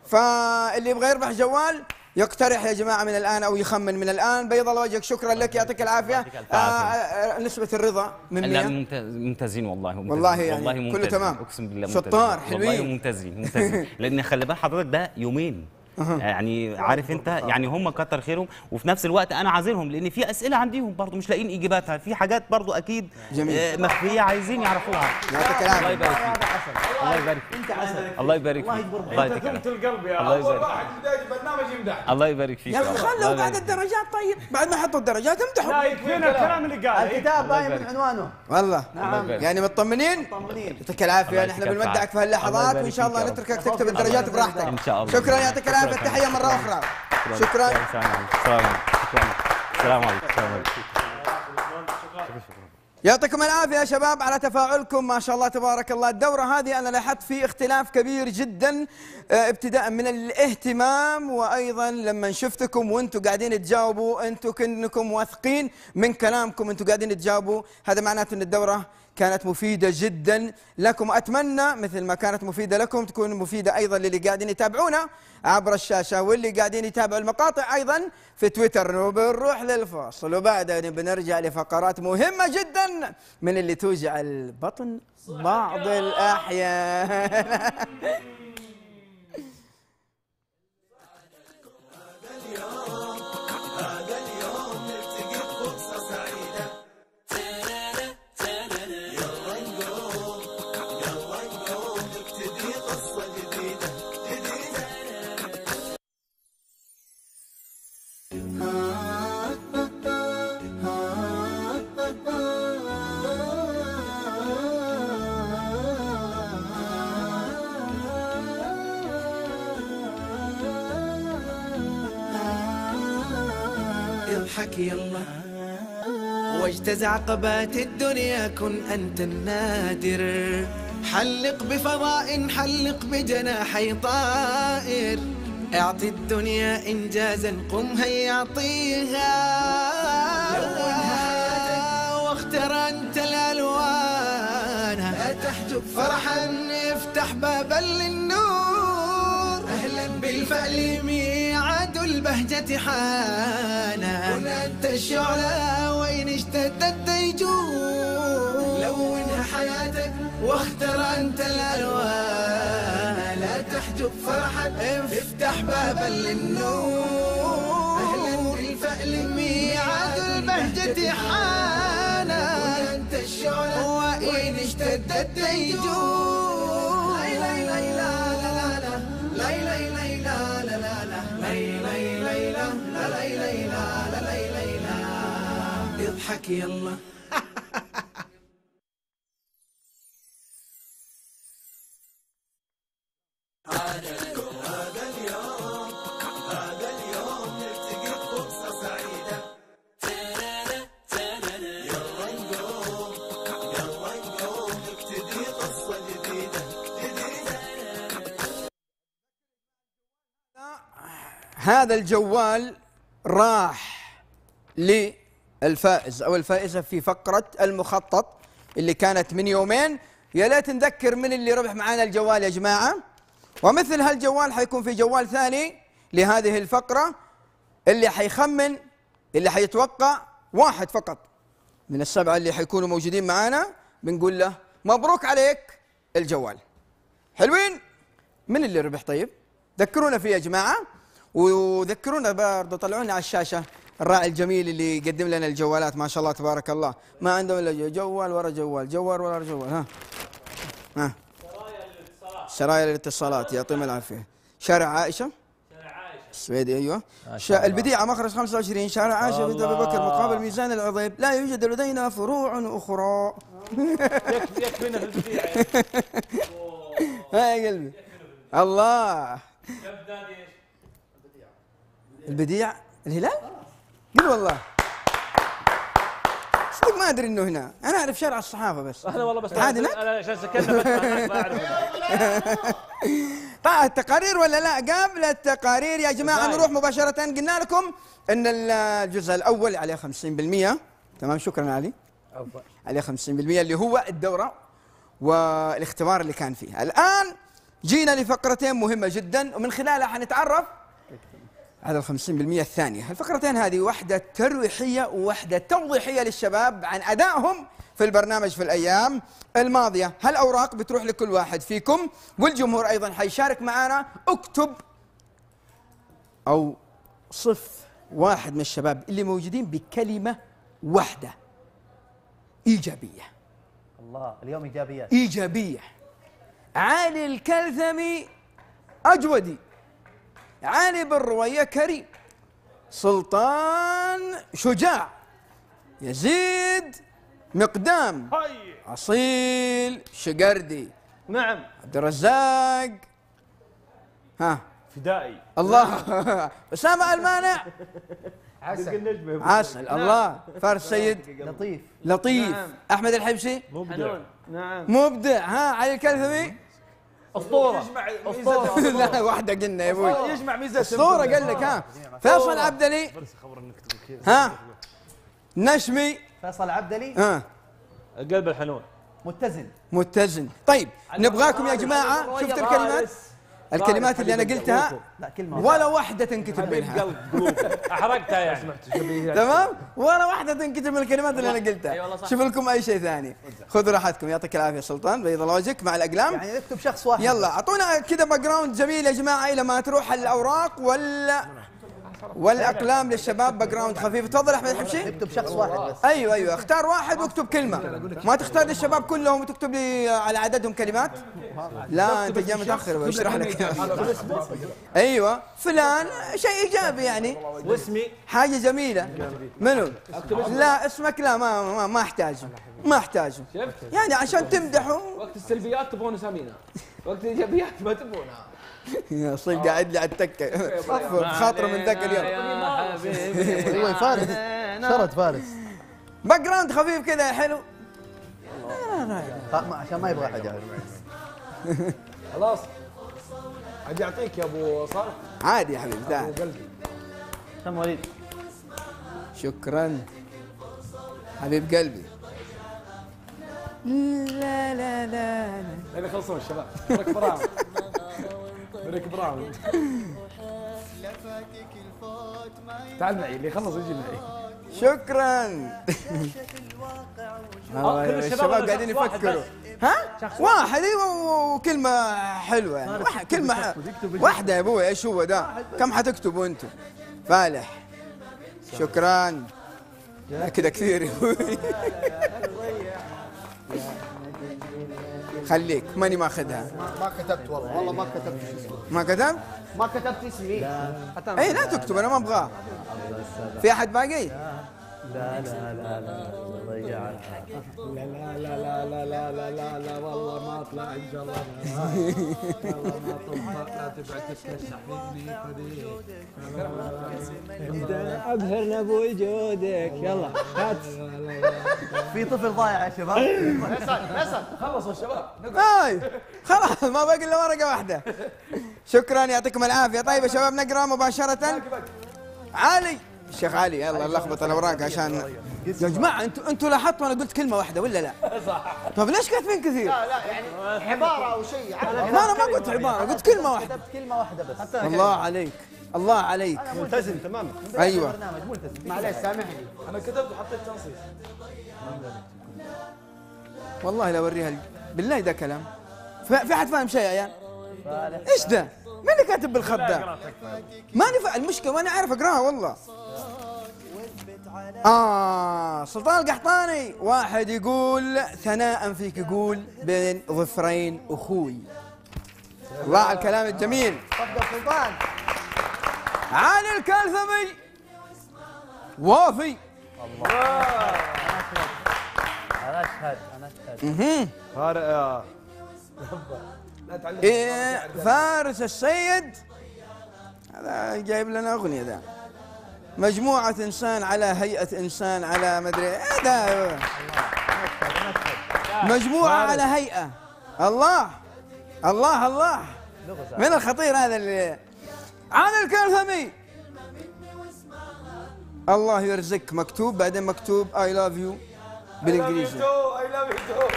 فاللي يبغى يربح جوال يقترح يا جماعه من الان او يخمن من الان. بيض الله وجهك، شكرا لك يعطيك العافيه. آه نسبه الرضا من مية؟ لا ممتازين والله ممتازين. والله يعني والله ممتازين. كله تمام اقسم بالله ممتازين. شطار حلوين والله ممتازين ممتازين لان خلي بال حضرتك ده يومين يعني عارف انت يعني هم كتر خيرهم، وفي نفس الوقت انا عازلهم لان في اسئله عندهم برضه مش لاقيين اجاباتها، في حاجات برضه اكيد جميل. مخفيه عايزين يعرفوها. يعطيك العافيه الله يبارك فيك الله يبارك فيك انت عسل الله يبارك فيك الله يبارك فيك انت القلب يا الله يبارك فيك الله يبارك فيك يا اخي خلوا بعد الدرجات. طيب بعد ما حطوا الدرجات امدحوا لا يكفينا الكلام اللي قاله الكتاب باين من عنوانه والله نعم يعني مطمنين مطمنين. يعطيك العافيه نحن بنودعك في هاللحظات وان شاء الله نتركك تكتب الدرجات براحتك ان شاء الله. شكرا يعطيك العافيه التحية مرة أخرى. شكراً. السلام عليكم. السلام عليكم. يعطيكم العافية يا شباب على تفاعلكم، ما شاء الله تبارك الله. الدورة هذه أنا لاحظت في اختلاف كبير جدا، ابتداء من الاهتمام، وأيضا لما شفتكم وانتم قاعدين تجاوبوا انتم كنكم واثقين من كلامكم، انتم قاعدين تجاوبوا، هذا معناته أن الدورة كانت مفيدة جدا لكم. أتمنى مثل ما كانت مفيدة لكم تكون مفيدة أيضا للي قاعدين يتابعونا عبر الشاشة، واللي قاعدين يتابعوا المقاطع أيضا في تويتر. وبنروح للفاصل وبعدين بنرجع لفقرات مهمة جدا من اللي توجع البطن بعض الأحيان. اضحك يلا واجتز عقبات الدنيا، كن أنت النادر، حلق بفضاء حلق بجناحي طائر، اعطي الدنيا إنجازا قم هيا اعطيها، واخترنت الألوان لا تحجب فرحا، افتح بابا للنور أهلا بالفعل ميعاد البهجة حانا، كن أنت الشعلة وإن اشتدت الديجور، لونها حياتك واخترنت الألوان لا تحجب فرحا، افتح بابا للنور أهلا بالفأل ميعاد البهجة حانا، كن أنت الشعلة وإن اشتدت الديجور، لا لا لا لا لا لا اضحك يلا. هذا الجوال راح للفائز أو الفائزة في فقرة المخطط اللي كانت من يومين. يا ليت نذكر من اللي ربح معانا الجوال يا جماعة. ومثل هالجوال حيكون في جوال ثاني لهذه الفقرة، اللي حيخمن اللي حيتوقع واحد فقط من السبعة اللي حيكونوا موجودين معانا بنقول له مبروك عليك الجوال. حلوين؟ من اللي ربح طيب؟ ذكرونا فيه يا جماعة، وذكرونا برضه طلعونا على الشاشه الراعي الجميل اللي يقدم لنا الجوالات ما شاء الله تبارك الله، ما عندهم الا جوال ورا جوال، جوال ورا جوال. ها ها سرايا الاتصالات، سرايا الاتصالات يعطيهم العافيه. شارع عائشه، شارع عائشه السويدي، ايوه البديعه مخرج خمسة وعشرين شارع عائشه بنت ابي بكر مقابل ميزان العظيم، لا يوجد لدينا فروع اخرى. يكفينا في البديعه يا قلبي. الله البديع الهلال؟ قل والله صدق ما ادري انه هنا، انا اعرف شارع الصحافه بس. انا والله بس عادي انا عشان سكننا بس اعرف. طيب التقارير ولا لا؟ قبل التقارير يا جماعه نروح مباشره. قلنا لكم ان الجزء الاول عليه خمسين بالمئة، تمام شكرا علي. عليه خمسين بالمئة اللي هو الدوره والاختبار اللي كان فيه. الان جينا لفقرتين مهمه جدا ومن خلالها حنتعرف على ال خمسين بالمئة الثانية. الفقرتين هذه واحدة ترويحية وواحدة توضيحية للشباب عن أدائهم في البرنامج في الأيام الماضية. هالأوراق بتروح لكل واحد فيكم والجمهور أيضا حيشارك معنا. اكتب أو صف واحد من الشباب اللي موجودين بكلمة واحدة إيجابية. الله اليوم إيجابيات. إيجابية. علي الكلثمي أجودي، علي بن رويه كريم، سلطان شجاع، يزيد مقدام، اصيل شقردي، نعم عبد الرزاق ها فدائي، الله اسامه المانع، عسل عسل الله فارس سيد لطيف لطيف احمد الحبسي مبدع نعم مبدع ها علي الكلبذي اسطوره اسطوره لا واحده قلنا يا ابوي يجمع ميزه اسطوره قال لك ها فيصل العبدلي ها نشمي فيصل العبدلي ها القلب الحنون متزن متزن طيب نبغاكم يا جماعه شفت الكلمات الكلمات اللي انا قلتها ولا واحده تنكتب منها احرقتها يعني تمام ولا واحده تنكتب من الكلمات اللي انا قلتها شوف لكم اي شيء ثاني خذوا راحتكم يعطيك العافيه سلطان بيض الله وجهك مع الاقلام يعني نكتب شخص واحد يلا اعطونا كذا باك جراوند جميل يا جماعه الى ما تروح الاوراق ولا والاقلام للشباب باك جراوند خفيف تفضل احمد الحبشي نكتب شخص واحد بس ايوه ايوه اختار واحد واكتب كلمه ما تختار للشباب كلهم وتكتب لي على عددهم كلمات لا انت جاي متاخر اشرح لك ايوه فلان شيء ايجابي يعني واسمي حاجه جميله منو لا اسمك لا ما ما احتاجه ما احتاجه يعني عشان تمدحه وقت السلبيات تبون اسامينا وقت الايجابيات ما تبونها يا صيل قاعد لي على التكه خاطره من ذاك اليوم يا حبيبي فارس شرد فارس باك جراوند خفيف كذا يا حلو لا لا لا عشان ما يبغى حاجه خلاص عاد يعطيك يا ابو صالح عادي يا حبيبي تعال ابو قلبي سم وليد شكرا حبيب قلبي لا لا لا لا خلصوا الشباب برك براعم برك براعم تعال معي اللي يخلص يجي معي شكرا الشباب قاعدين يفكروا ها واحد ايوه وكلمه حلوه يعني كلمه حلوة. واحده يا ابوي ايش هو ده كم حتكتبوا انتم فالح شكرا كذا كثير يا ابوي خليك ماني ماخذها ما كتبت والله والله ما كتبت اسمي ما كتبت؟ ما كتبت اسمي اي لا تكتب انا ما ابغاه في احد باقي؟ لا لا لا لا ضيعها لا لا لا لا لا لا لا لا والله ما اطلع ان شاء الله لا تبعد تتشحن مني قليل ابهرنا بوجودك يلا هات في طفل ضايع يا شباب حسن حسن خلصوا الشباب هاي خلاص ما باقي الا ورقه واحده شكرا يعطيكم العافيه طيب يا شباب نقرا مباشره علي الشيخ علي يلا لخبط الاوراق عشان يا جماعه انتوا انتوا لاحظتوا انا قلت كلمه واحده ولا لا؟ صح طيب ليش كاتبين كثير؟ لا لا يعني عباره او شيء انا ما قلت عباره قلت كلمه واحده كتبت كلمه واحده بس الله عليك الله عليك ملتزم تماما ايوه برنامج ملتزم معليش سامحني انا كتبت وحطيت تنصيص والله لا اوريها بالله ده كلام في احد فاهم شيء يا عيال؟ ايش ده؟ مين اللي كاتب بالخط ده؟ ماني فا... المشكله ماني عارف اقراها والله. اه سلطان القحطاني واحد يقول ثناء فيك يقول بين ظفرين اخوي. الله على الكلام الجميل. تفضل سلطان. علي الكلثمي وافي. الله. انا اشهد انا اشهد. اها. إيه فارس السيد هذا جايب لنا اغنيه ذا مجموعه انسان على هيئه انسان على مدري ايه ذا مجموعه على هيئه الله الله الله من الخطير هذا اللي علي الكلثمي الله يرزقك مكتوب بعدين مكتوب اي لاف يو بالانجليزي اي لاف يو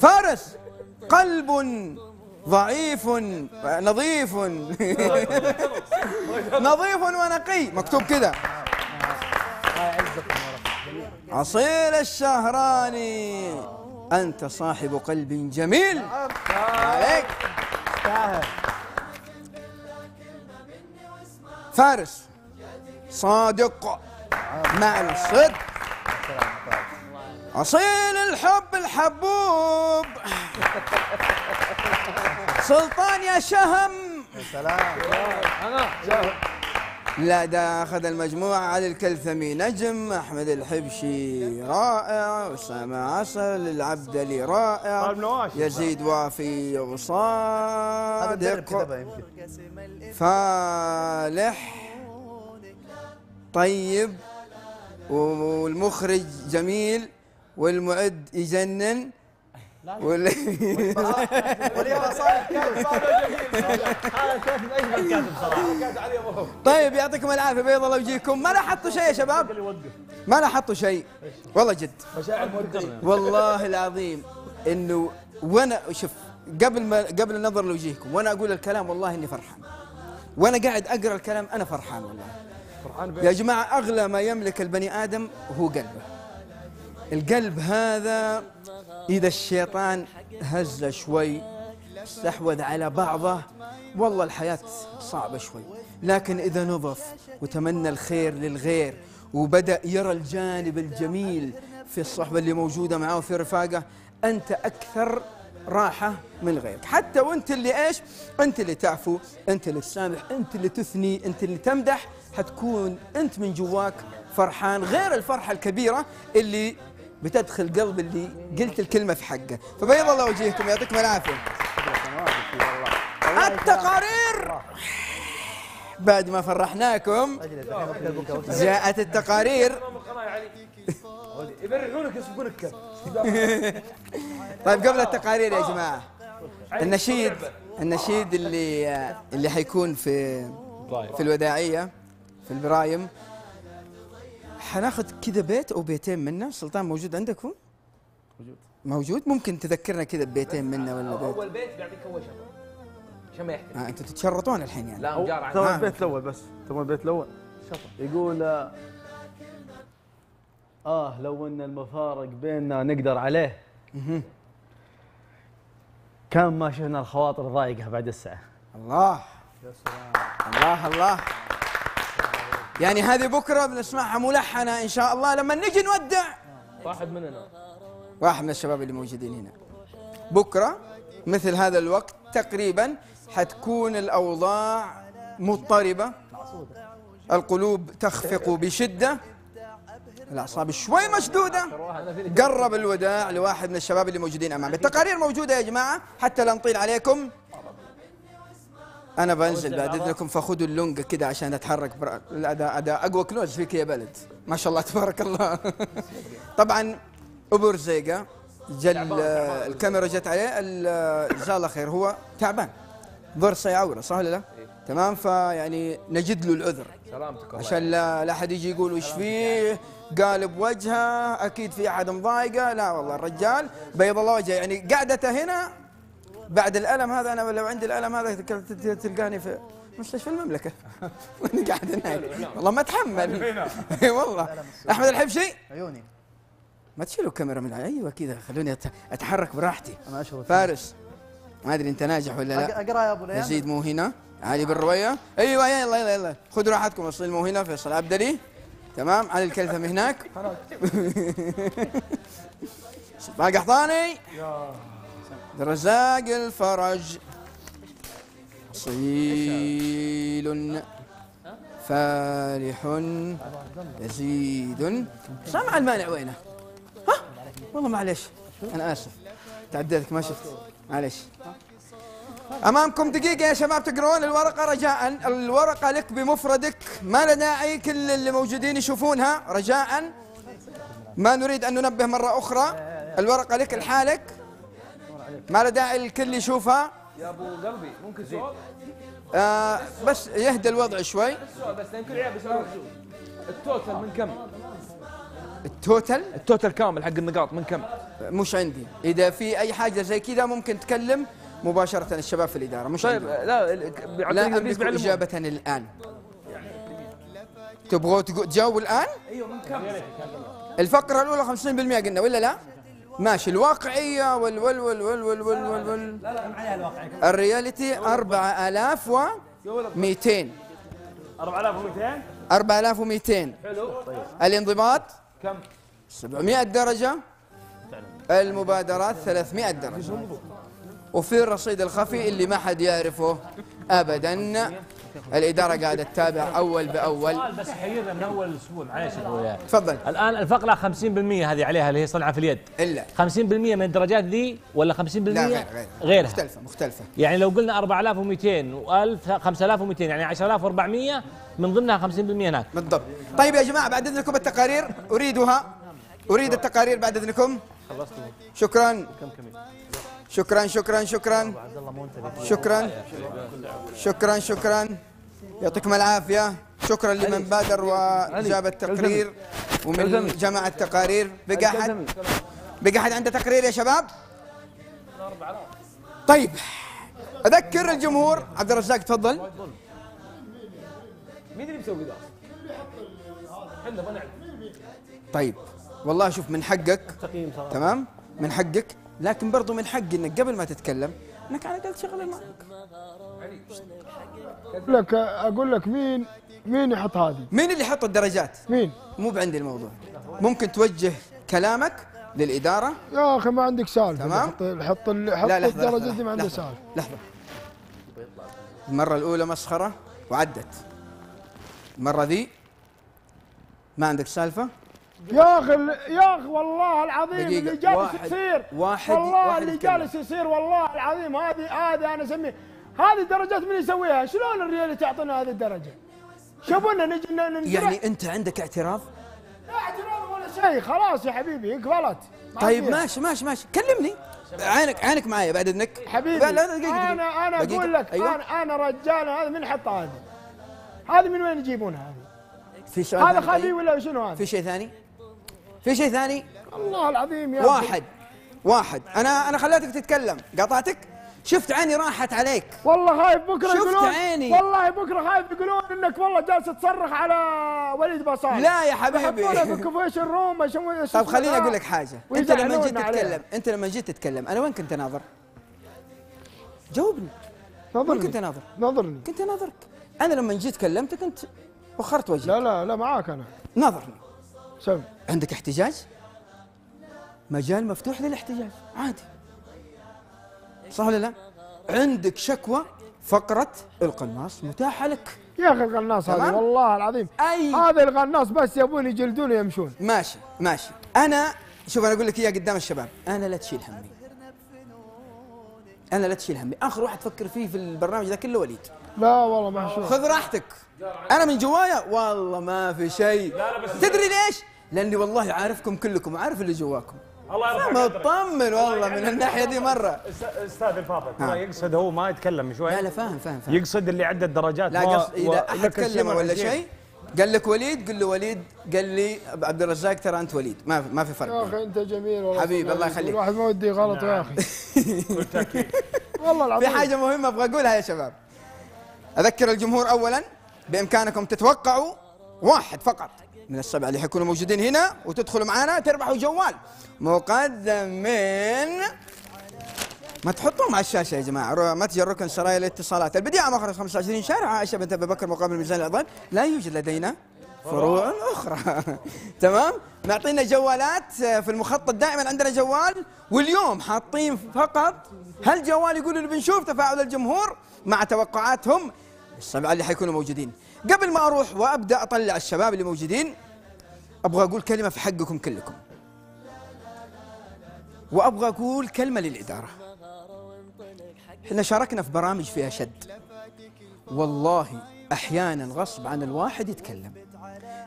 فارس قلب ضعيف نظيف نظيف ونقي مكتوب كذا عسل الشهراني أنت صاحب قلب جميل عليك فارس صادق مع الصدق أصيل الحب الحبوب سلطان يا شهم يا سلام انا لا ده أخذ المجموعة علي الكلثمي نجم، أحمد الحبسي رائع، أسامة عسل، العبدلي رائع، يزيد وافي وصادق، فالح طيب، والمخرج جميل، والمعد يجنن، واللي وليد باصالح كان صالح جميل هذا كان اجمل كاتب صراحه، قاعد عليه وهو طيب. يعطيكم العافيه بيض الله وجهكم. ما لاحظتوا شيء يا شباب، ما لاحظتوا شيء والله جد، والله العظيم انه وانا شوف قبل ما قبل النظر لوجهكم وانا اقول الكلام والله اني فرحان، وانا قاعد اقرا الكلام انا فرحان والله فرحان يا جماعه. اغلى ما يملك البني ادم هو قلبه، القلب هذا إذا الشيطان هزه شوي استحوذ على بعضه والله الحياة صعبة شوي، لكن إذا نظف وتمنى الخير للغير وبدأ يرى الجانب الجميل في الصحبة اللي موجودة معاه وفي رفاقه، أنت أكثر راحة من غيرك، حتى وأنت اللي إيش؟ أنت اللي تعفو، أنت اللي تسامح، أنت اللي تثني، أنت اللي تمدح، حتكون أنت من جواك فرحان، غير الفرحة الكبيرة اللي بتدخل قلب اللي قلت الكلمة في حقه. فبيض الله وجهكم، يعطيكم العافية. التقارير بعد ما فرحناكم جاءت التقارير. يبرحونك يسبونك. طيب قبل التقارير يا جماعة النشيد، النشيد اللي اللي حيكون في في الوداعية في البرايم، حناخذ كذا بيت او بيتين منه. سلطان موجود عندك هو؟ موجود موجود، ممكن تذكرنا كذا ببيتين منه ولا بيت؟ اول بيت بيعطيك اول شهر عشان ما يحتاج. آه انتوا تتشرطون الحين يعني؟ لا مجار عندنا. تبغى البيت الاول بس، تبغى البيت الاول؟ يقول آه, اه لو ان المفارق بيننا نقدر عليه كان ما شفنا الخواطر ضايقه بعد الساعه. الله يا سلام، الله الله. يعني هذه بكره بنسمعها ملحنه ان شاء الله لما نجي نودع واحد مننا، واحد من الشباب اللي موجودين هنا. بكره مثل هذا الوقت تقريبا حتكون الاوضاع مضطربه، القلوب تخفق بشده، الاعصاب شوي مشدوده. قرب الوداع لواحد من الشباب اللي موجودين امامي. التقارير موجوده يا جماعه حتى لا نطيل عليكم، أنا بنزل بعد إذنكم فخذوا اللونجة كده عشان أتحرك. هذا هذا أقوى كلوز فيك يا بلد، ما شاء الله تبارك الله. طبعاً أبو رزيقة جل الكاميرا جت عليه، جزاه الله خير، هو تعبان ضرسه يعوره صح ولا لا؟ تمام، فيعني نجد له العذر عشان لا أحد يجي يقول وش فيه قالب وجهه أكيد في أحد مضايقه. لا والله الرجال بيض الله وجهه، يعني قعدته هنا بعد الألم هذا، أنا لو عندي الألم هذا تلقاني في مستشفى المملكة وأنا قاعد هناك والله ما أتحمل. والله أحمد الحبسي عيوني، ما تشيلوا الكاميرا من علي، أيوه كذا خلوني أتحرك براحتي. أنا أشوف فارس، ما أدري أنت ناجح ولا لا. أقرأ يا أبو ليان. يزيد مو هنا، علي بن رويه، أيوه يلا يلا يلا خذوا راحتكم. اصيل مو هنا، فيصل العبدلي تمام، علي الكلبذي هناك، سلطان قحطاني، عبد الرزاق الفرج، صيل، فالح، يزيد، سما المانع وينه؟ ها؟ والله معليش أنا آسف تعديتك ما شفت، معليش. أمامكم دقيقة يا شباب تقرون الورقة رجاءً، الورقة لك بمفردك، ما له داعي كل اللي موجودين يشوفونها رجاءً، ما نريد أن ننبه مرة أخرى. الورقة لك لحالك، ما له داعي الكل يشوفها. يا ابو قلبي ممكن سؤال؟ آه بس يهدى الوضع شوي. بس يمكن العيال بيسوون التوتل من كم؟ التوتل؟ التوتل كامل حق النقاط من كم؟ مش عندي، إذا في أي حاجة زي كذا ممكن تكلم مباشرة الشباب في الإدارة، مش طيب عندي. لا لا أملك إجابة الآن. تبغوا تجاوبوا الآن؟ أيوه من كم؟ الفقرة الأولى خمسين بالمئة قلنا ولا لا؟ ماشي. الواقعية وال وال وال وال وال وال وال وال لا لا معايا الواقعية. الرياليتي أربعة آلاف ومئتين. أربعة آلاف ومئتين؟ أربعة آلاف ومئتين. حلو. الانضباط كم؟ سبعمئة درجة. المبادرات ثلاثمئة درجة. وفي الرصيد الخفي اللي ما حد يعرفه أبداً الاداره قاعده تتابع اول باول. بس حيرنا من اول اسبوع، معليش تفضل. الان الفقره خمسين بالمئة هذه عليها اللي هي صنعه في اليد، الا خمسين بالمئة من الدرجات ذي ولا خمسين بالمئة لا غير غير غيرها؟ مختلفه مختلفه. يعني لو قلنا أربعة آلاف ومئتين و1000 خمسة آلاف ومئتين يعني عشرة آلاف وأربعمئة من ضمنها خمسين بالمئة هناك. بالضبط. طيب يا جماعه بعد اذنكم التقارير اريدها، اريد التقارير بعد اذنكم. خلصتوا؟ شكرا شكرا شكرا شكرا شكرا شكرا شكرا يعطيكم العافيه. شكرا لمن بادر وجاب التقرير ومن جمع التقارير. بقى احد بقى احد عنده تقرير يا شباب؟ طيب اذكر الجمهور. عبد الرزاق تفضل. مين اللي مسوي ذا؟ احنا ما نعرف. طيب والله شوف من حقك تمام، من حقك، لكن برضو من حقي انك قبل ما تتكلم انك على الاقل شغله معك. لك اقول لك مين مين يحط هذه؟ مين اللي حط الدرجات؟ مين؟ مو بعندي الموضوع. ممكن توجه كلامك للاداره؟ يا اخي ما عندك سالفه. تمام؟ حط حط الدرجات دي ما عندي سالفه. لحظه. المره الاولى مسخره وعدت. المره ذي ما عندك سالفه؟ يا اخي يا اخي والله العظيم اللي جالس يصير واحد والله اللي جالس يصير والله العظيم هذه هذه انا اسميه هذه درجات من يسويها؟ شلون الريالي تعطينا هذه الدرجه؟ شوفونا نجي يعني انت عندك اعتراض؟ لا اعتراض ولا شيء، خلاص يا حبيبي غلط. طيب ماشي ماشي ماشي كلمني، عينك عينك معايا بعد اذنك حبيبي. لا دقيقة دقيقة. انا انا اقول لك أيوة. انا انا رجال هذا من حط هذه هذه من وين يجيبونها هذه؟ في شيء هذا خليه ولا شنو هذا؟ في شيء ثاني؟ في شيء ثاني؟ الله العظيم يا واحد واحد انا انا خليتك تتكلم، قاطعتك، شفت عيني راحت عليك. والله خايف بكره يقولون، شفت عيني والله بكره خايف يقولون انك والله جالس تصرخ على وليد باصالح. لا يا حبيبي يحطونه في كفيش الروم. طب خليني اقول لك حاجه، انت لما جيت تتكلم عليها. انت لما جيت تتكلم انا وين كنت اناظر؟ جاوبني. وين كنت اناظر؟ ناظرني. كنت اناظرك. انا لما جيت كلمتك انت وخرت وجهك. لا لا لا معاك انا. ناظرني. سم. عندك احتجاج؟ مجال مفتوح للاحتجاج عادي، صح ولا لا؟ عندك شكوى فقرة القناص متاحة لك. يا أخي القناص هذا والله العظيم أي هذا القناص بس يبون يجلدون ويمشون. ماشي ماشي. أنا شوف أنا أقول لك إياه قدام الشباب، أنا لا تشيل همي، أنا لا تشيل همي. آخر واحد فكر فيه في البرنامج ذا كله وليد. لا والله محشور، خذ راحتك. أنا من جوايا والله ما في شيء. تدري ليش؟ لأني والله عارفكم كلكم وعارف اللي جواكم. الله مطمن والله من الناحيه دي مره. استاذ الفاضل ترى يقصد هو ما يتكلم شوي. لا لا فاهم فاهم فاهم. يقصد اللي عدى الدرجات. لا قصد اذا و... احد تكلم ولا شيء قال لك وليد قل له وليد، قال لي عبد الرزاق ترى انت وليد، ما في ما في فرق. يا اخي انت جميل والله حبيبي الله يخليك. الواحد ما ودي غلط يا اخي. بالتاكيد والله العظيم. في حاجه مهمه ابغى اقولها يا شباب. اذكر الجمهور اولا بامكانكم تتوقعوا واحد فقط من السبعه اللي حيكونوا موجودين هنا وتدخلوا معنا تربحوا جوال مقدم من ما تحطوهم على الشاشه يا جماعه. متجر ركن سرايا الاتصالات، البديعه مخرج خمسة وعشرين شارع عائشه بنت ابي بكر مقابل ميزان العظام، لا يوجد لدينا فروع اخرى. تمام؟ معطينا جوالات في المخطط دائما عندنا جوال، واليوم حاطين فقط هالجوال يقولوا اللي بنشوف تفاعل الجمهور مع توقعاتهم السبعه اللي حيكونوا موجودين. قبل ما اروح وابدا اطلع الشباب اللي موجودين ابغى اقول كلمه في حقكم كلكم، وابغى اقول كلمه للاداره. احنا شاركنا في برامج فيها شد، والله احيانا غصب عن الواحد يتكلم،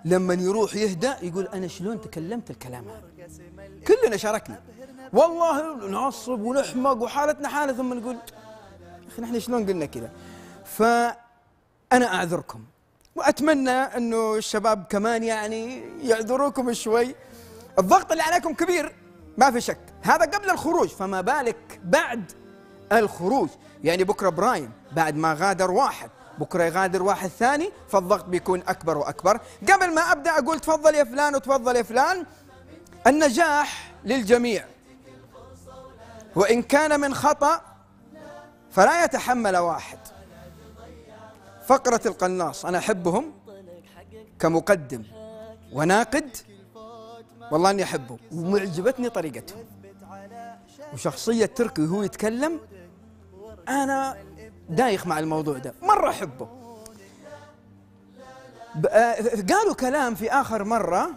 لما يروح يهدأ يقول انا شلون تكلمت الكلام هذا. كلنا شاركنا والله، نعصب ونحمق وحالتنا حاله، ثم نقول يا اخي نحن شلون قلنا كذا. ف أنا أعذركم، وأتمنى أنه الشباب كمان يعني يعذروكم شوي. الضغط اللي عليكم كبير ما في شك، هذا قبل الخروج، فما بالك بعد الخروج؟ يعني بكرة برايم بعد ما غادر واحد، بكرة يغادر واحد ثاني، فالضغط بيكون أكبر وأكبر. قبل ما أبدأ أقول تفضل يا فلان وتفضل يا فلان. النجاح للجميع، وإن كان من خطأ فلا يتحمل واحد. فقرة القناص أنا أحبهم كمقدم وناقد، والله أني أحبه ومعجبتني طريقته وشخصية تركي وهو يتكلم. أنا دايخ مع الموضوع ده مرة، أحبه. قالوا كلام في آخر مرة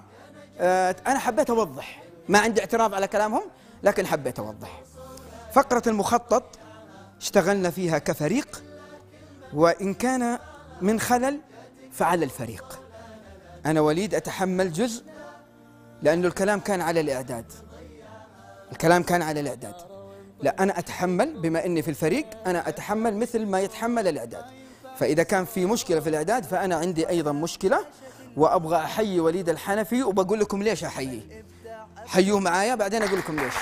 أنا حبيت أوضح، ما عندي اعتراض على كلامهم لكن حبيت أوضح. فقرة المخطط اشتغلنا فيها كفريق، وإن كان من خلل فعلى الفريق. أنا وليد أتحمل جزء لأنه الكلام كان على الإعداد، الكلام كان على الإعداد. لا أنا أتحمل بما أني في الفريق، أنا أتحمل مثل ما يتحمل الإعداد. فإذا كان في مشكلة في الإعداد فأنا عندي أيضا مشكلة، وأبغى أحيي وليد الحنفي وبقول لكم ليش أحييه. حيوه معايا بعدين أقول لكم ليش.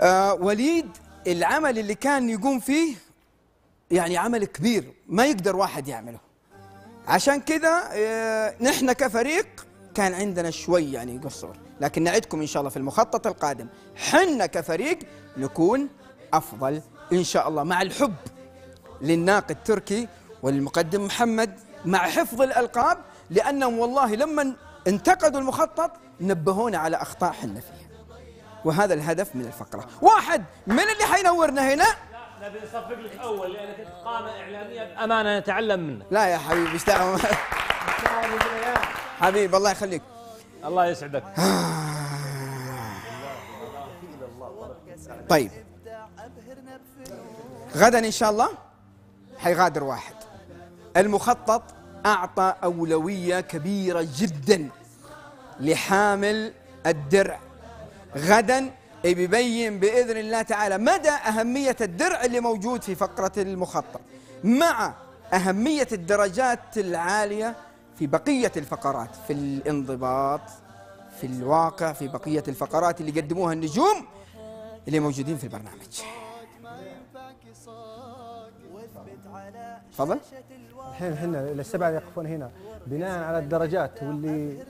آه وليد العمل اللي كان يقوم فيه يعني عمل كبير ما يقدر واحد يعمله، عشان كذا آه نحن كفريق كان عندنا شوي يعني قصور، لكن نعدكم إن شاء الله في المخطط القادم حنا كفريق نكون أفضل إن شاء الله، مع الحب للناقد تركي والمقدم محمد، مع حفظ الألقاب، لأنهم والله لما انتقدوا المخطط نبهونا على أخطاء حنا فيها، وهذا الهدف من الفقرة. واحد من اللي حينورنا هنا؟ لا نبي نصفق لك أول لأنك أنت قامة إعلامية بأمانة نتعلم منك. لا يا حبيبي ايش دعوة حبيبي الله يخليك. الله يسعدك. طيب غدا إن شاء الله حيغادر واحد. المخطط أعطى أولوية كبيرة جدا لحامل الدرع، غدا بيبين بإذن الله تعالى مدى أهمية الدرع اللي موجود في فقرة المخطط مع أهمية الدرجات العالية في بقية الفقرات، في الانضباط، في الواقع، في بقية الفقرات اللي قدموها النجوم اللي موجودين في البرنامج. تفضل. الحين احنا السبعة اللي يقفون هنا بناء على الدرجات واللي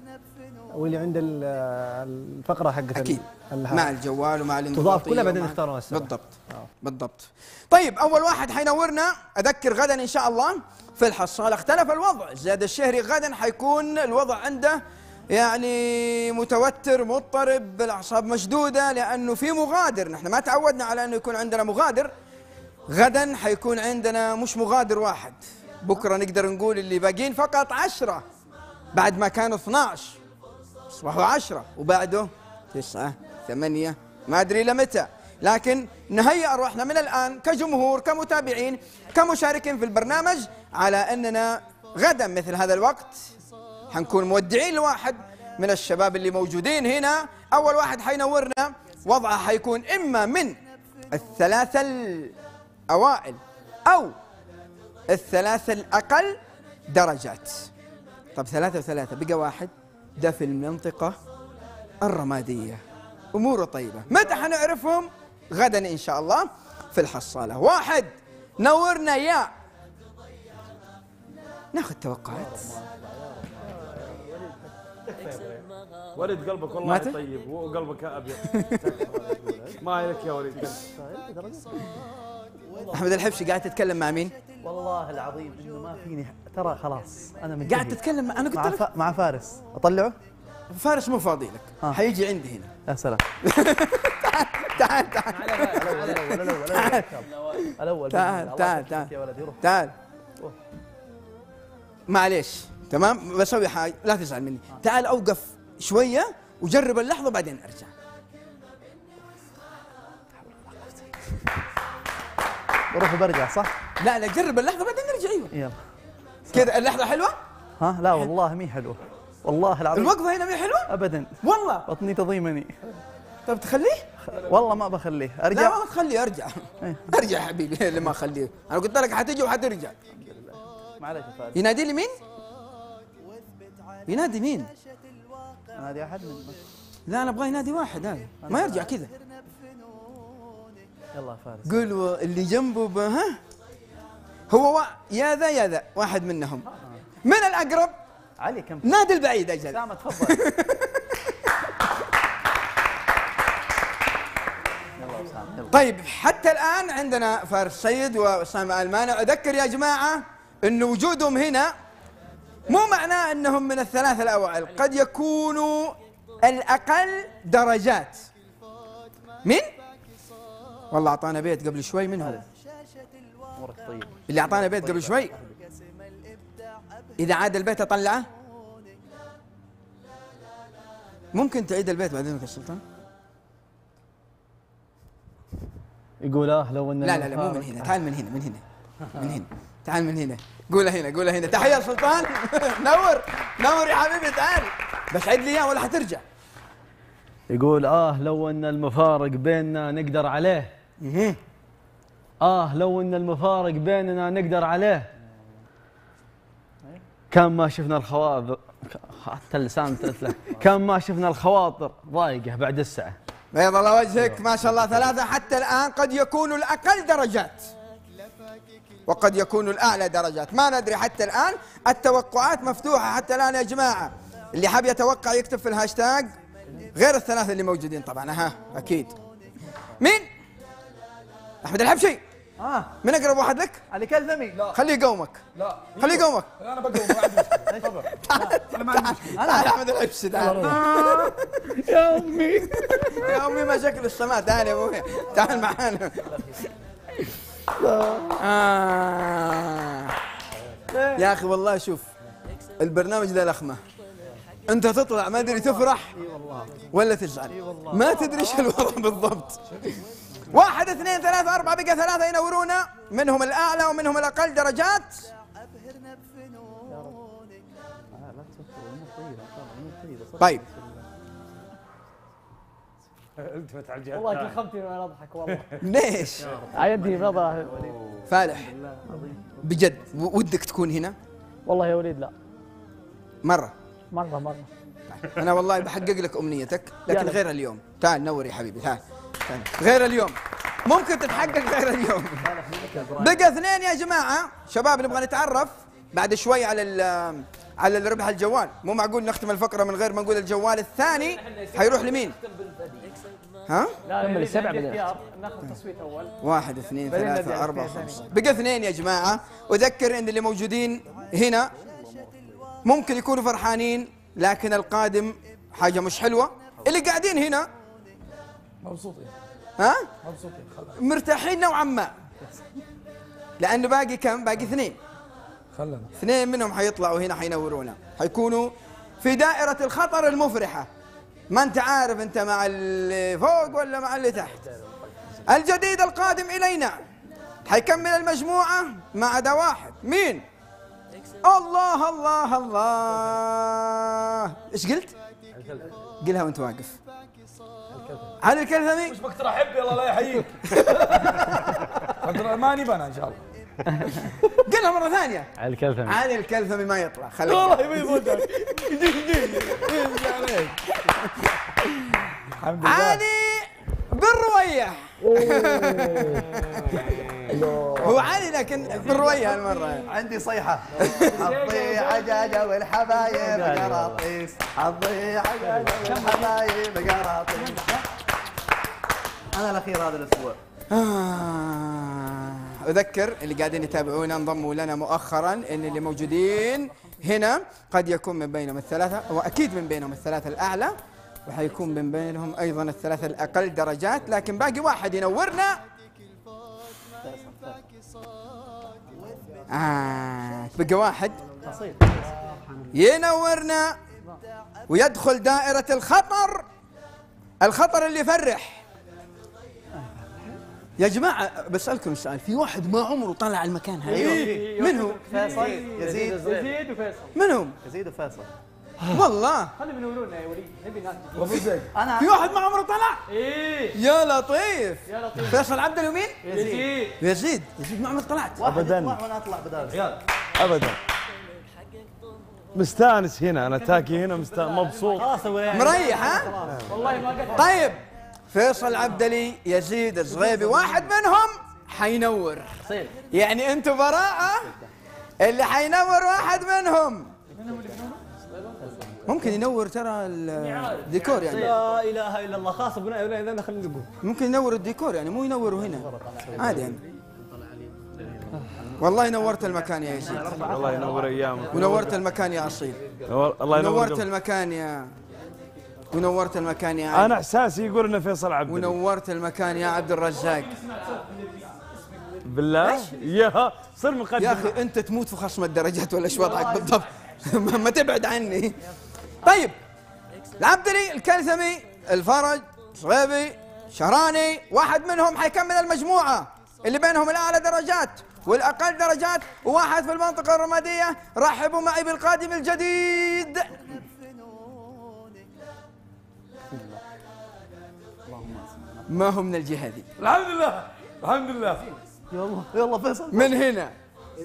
واللي عند الفقرة حقت أكيد مع الجوال ومع الانضباط تضاف كلها بعدين يختارون السبعة. بالضبط أوه. بالضبط. طيب أول واحد حينورنا أذكر غدا إن شاء الله في الحصالة اختلف الوضع، زياد الشهري غدا حيكون الوضع عنده يعني متوتر مضطرب، الأعصاب مشدودة لأنه في مغادر، نحن ما تعودنا على أنه يكون عندنا مغادر. غدا حيكون عندنا مش مغادر واحد، بكرة نقدر نقول اللي باقيين فقط عشرة بعد ما كانوا اثناعش أصبحوا عشرة وبعده تسعة ثمانية ما أدري لمتى، لكن نهيئ أرواحنا من الآن كجمهور كمتابعين كمشاركين في البرنامج على أننا غدا مثل هذا الوقت حنكون مودعين لواحد من الشباب اللي موجودين هنا. أول واحد حينورنا وضعه حيكون إما من الثلاثة الأوائل أو الثلاثة الأقل درجات. طب ثلاثة وثلاثة بقى واحد ده في المنطقة الرمادية أموره طيبة. متى حنعرفهم؟ غدا إن شاء الله في الحصالة. واحد نورنا يا ناخذ توقعات. وليد قلبك والله طيب وقلبك أبيض ما لك يا وليد. أحمد الحبسي قاعد تتكلم مع مين؟ والله العظيم انه ما فيني ترى خلاص انا من قاعد تتكلم مع... انا قلت مع, فا... مع فارس اطلعه؟ فارس مو فاضي لك آه. حيجي عندي هنا. يا سلام تعال تعال تعال الاول تعال تعال تعال تعال معليش تمام بسوي حاجه لا تزعل مني آه. تعال اوقف شويه وجرب اللحظه بعدين ارجع. بروح وبرجع صح؟ لا لا جرب اللحظة بعدين نرجع. ايوه يلا كذا اللحظة حلوة؟ ها لا والله مي حلوة والله العظيم. الوقفة هنا مي حلوة؟ ابدا والله بطني تضيمني. طب تخليه؟ والله ما بخليه ارجع. لا ما تخليه ارجع ايه؟ ارجع يا حبيبي اللي ما اخليه، انا قلت لك حتجي وحترجع. الحمد لله معليش يا فارس. ينادي لي مين؟ ينادي مين؟ ينادي احد من لا انا ابغى ينادي واحد هذا ما يرجع كذا. يلا يا فارس قول اللي جنبه بها هو يا ذا يا ذا واحد منهم من الأقرب علي كم نادي البعيد أجل. اسامة تفضل. طيب حتى الآن عندنا فارس سيد وسما المانع. أذكر يا جماعة أن وجودهم هنا مو معناه أنهم من الثلاثة الأوائل، قد يكونوا الأقل درجات. مين؟ والله أعطانا بيت قبل شوي منهم. طيب. اللي أعطانا بيت قبل شوي إذا عاد البيت أطلعه؟ ممكن تعيد البيت بعد إذنك يا سلطان؟ يقول آه لو أن لا لا لا مو من هنا، تعال من هنا من هنا من هنا، تعال من هنا، قولها هنا قولها هنا، تحية سلطان. نور نور يا حبيبي، تعال بس عيد لي إياه ولا حترجع. يقول آه لو أن المفارق بيننا نقدر عليه. آه لو أن المفارق بيننا نقدر عليه، كان ما شفنا الخواطر، حتى اللسان تلتله، كان ما شفنا الخواطر ضايقه بعد الساعه. بيض الله وجهك ما شاء الله، ثلاثه حتى الان، قد يكون الاقل درجات وقد يكون الاعلى درجات، ما ندري حتى الان، التوقعات مفتوحه حتى الان يا جماعه، اللي حاب يتوقع يكتب في الهاشتاج غير الثلاثه اللي موجودين طبعا. ها اكيد مين؟ احمد الحبسي. آه. من اقرب واحد لك؟ علي الكلبذي. لا خليه يقومك. لا خليه يقومك. انا بقوم ما عندي مشكله. تفضل. انا ما عندي مشكله. انا احمد الحبسي. تعال يا امي يا امي ما شكل السماء. تعال يا ابوي تعال معانا. آه. يا اخي والله شوف البرنامج ذا لخمه، انت تطلع ما ادري تفرح ولا تزعل، ما تدري ايش الوضع بالضبط. واحد اثنين ثلاثة أربعة، بقى ثلاثة ينورونا، منهم الأعلى ومنهم الأقل درجات. طيب التفت على الجهة. والله تلخمتني وأنا أضحك والله. ليش؟ عيدني بابا فالح بجد ودك تكون هنا؟ والله يا وليد لا. مرة مرة مرة. أنا والله بحقق لك أمنيتك، لكن غير اليوم. تعال نور يا حبيبي، تعال. غير اليوم ممكن تتحقق، غير اليوم. بقى اثنين يا جماعه، شباب نبغى نتعرف بعد شوي على على اللي ربح الجوال، مو معقول نختم الفقره من غير ما نقول الجوال الثاني حيروح لمين؟ ها؟ كمل السبع بدل ناخذ تصويت اول. واحد اثنين ثلاثه اربعه خمسه، بقى اثنين يا جماعه، اذكر ان اللي موجودين هنا ممكن يكونوا فرحانين، لكن القادم حاجه مش حلوه، اللي قاعدين هنا مبسوطين. ها؟ مبسوطين خلاص، مرتاحين نوعا ما، لأنه باقي كم؟ باقي اثنين، خلنا اثنين منهم حيطلعوا هنا حينورونا، حيكونوا في دائرة الخطر المفرحة، ما أنت عارف أنت مع اللي فوق ولا مع اللي تحت. الجديد القادم إلينا حيكمل المجموعة ما عدا واحد، مين؟ الله الله الله، إيش قلت؟ قلها وأنت واقف. علي الكلبذي. وش بك ترى حبي الله لا يحييك. ماني بنا ان شاء الله. قلها مره ثانيه. علي الكلبذي. علي الكلبذي ما يطلع خليك. والله ما يصدق. الحمد لله. علي بن رويه. هو علي لكن بن رويه هالمره. عندي صيحه. حطي عجاجه والحبايب قراطيس، حطي عجاجه والحبايب قراطيس. أنا الأخير هذا الأسبوع. آه. أذكر اللي قاعدين يتابعونا انضموا لنا مؤخرا، إن اللي موجودين هنا قد يكون من بينهم الثلاثة، وأكيد من بينهم الثلاثة الأعلى، وحيكون من بينهم أيضا الثلاثة الأقل درجات، لكن باقي واحد ينورنا. آه. بقى واحد ينورنا ويدخل دائرة الخطر، الخطر اللي يفرح. يا جماعة بسألكم سؤال، في واحد ما عمره طلع المكان هذا. أيوه. من هو؟ فيصل. يزيد. يزيد وفيصل. من هم؟ يزيد وفيصل. والله خلي بنورونا يا وليد، نبي ناكل. أنا في واحد ما عمره طلع؟ إيه. يا لطيف يا لطيف. فيصل عبدلي ومين؟ يزيد. يزيد يزيد ما عمره طلعت. أبدا. وأنا أطلع بدال. أبدا. مستانس هنا، أنا تاكي هنا مبسوط. مريح ها؟ والله ما قطع. طيب. فيصل عبدلي، يزيد الزغيبي، واحد منهم حينور. يعني انتم براءة، اللي حينور واحد منهم. ممكن ينور ترى الديكور يعني. لا اله الا الله، خاصة بنا هنا خلينا نقول. ممكن ينور الديكور يعني، مو ينوروا هنا. عادي يعني. والله نورت المكان يا يزيد. الله ينور ايامك. ونورت المكان يا اصيل. الله ينور. نورت المكان يا ونورت المكان يا علي. انا احساسي يقول انه فيصل عبدلي. ونورت المكان يا عبد الرزاق. بالله يا صير مقدم يا اخي. انت تموت في خصم الدرجات ولا ايش وضعك بالضبط؟ ما تبعد عني. طيب العبدلي، الكلثمي، الفرج، صريبي، شهراني، واحد منهم حيكمل المجموعه اللي بينهم الاعلى درجات والاقل درجات، وواحد في المنطقه الرماديه. رحبوا معي بالقادم الجديد. ما هو من الجهه ذي. الحمد لله الحمد لله. يلا يلا فيصل. من هنا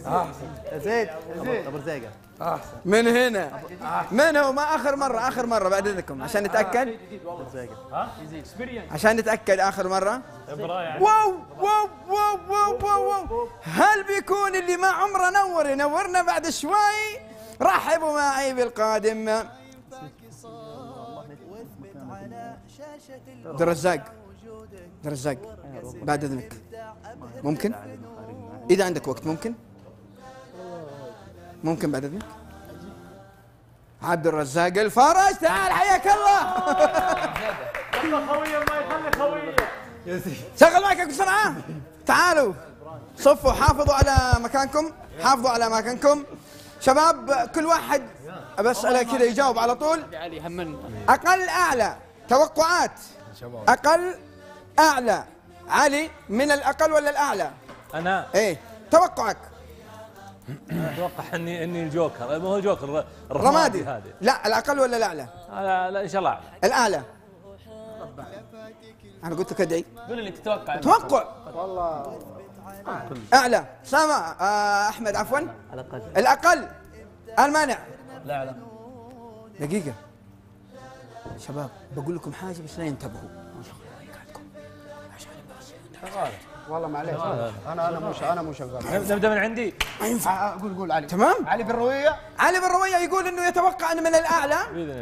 احسن زيد ابو رزاقه احسن. من هنا من هو؟ ما اخر مره اخر مره بعد اذنكم عشان نتاكد. ها عشان نتاكد اخر مره. واو واو واو واو واو. هل بيكون اللي ما عمره نور ينورنا بعد شوي؟ رحبوا معي بالقادم عبد الرزاق. عبد الرزاق بعد اذنك ممكن؟ إذا عندك وقت ممكن؟ ممكن بعد اذنك؟ عبد الرزاق الفرج تعال حياك الله. يلا خويه ما يخلي خويه. شغل معك بسرعه. تعالوا صفوا، حافظوا على مكانكم، حافظوا على مكانكم شباب. كل واحد بساله كذا يجاوب على طول. اقل اعلى توقعات. اقل اعلى. علي من الاقل ولا الاعلى؟ انا ايه توقعك؟ اتوقع اني اني الجوكر. ما هو جوكر الرمادي هذا. لا الاقل ولا الاعلى؟ لا ان شاء الله اعلى. الاعلى. انا قلت لك ادعي. قول اللي تتوقع. توقع والله اعلى. سامع احمد عفوا. الاقل. الاقل. المانع. لا لا دقيقه شباب بقول لكم حاجه بس لا ينتبهوا. والله معليش انا انا مو انا مو شغال. نبدا من عندي. ما ينفع. قول قول علي. تمام. علي بن رويه. علي بن رويه يقول انه يتوقع انه من الاعلى.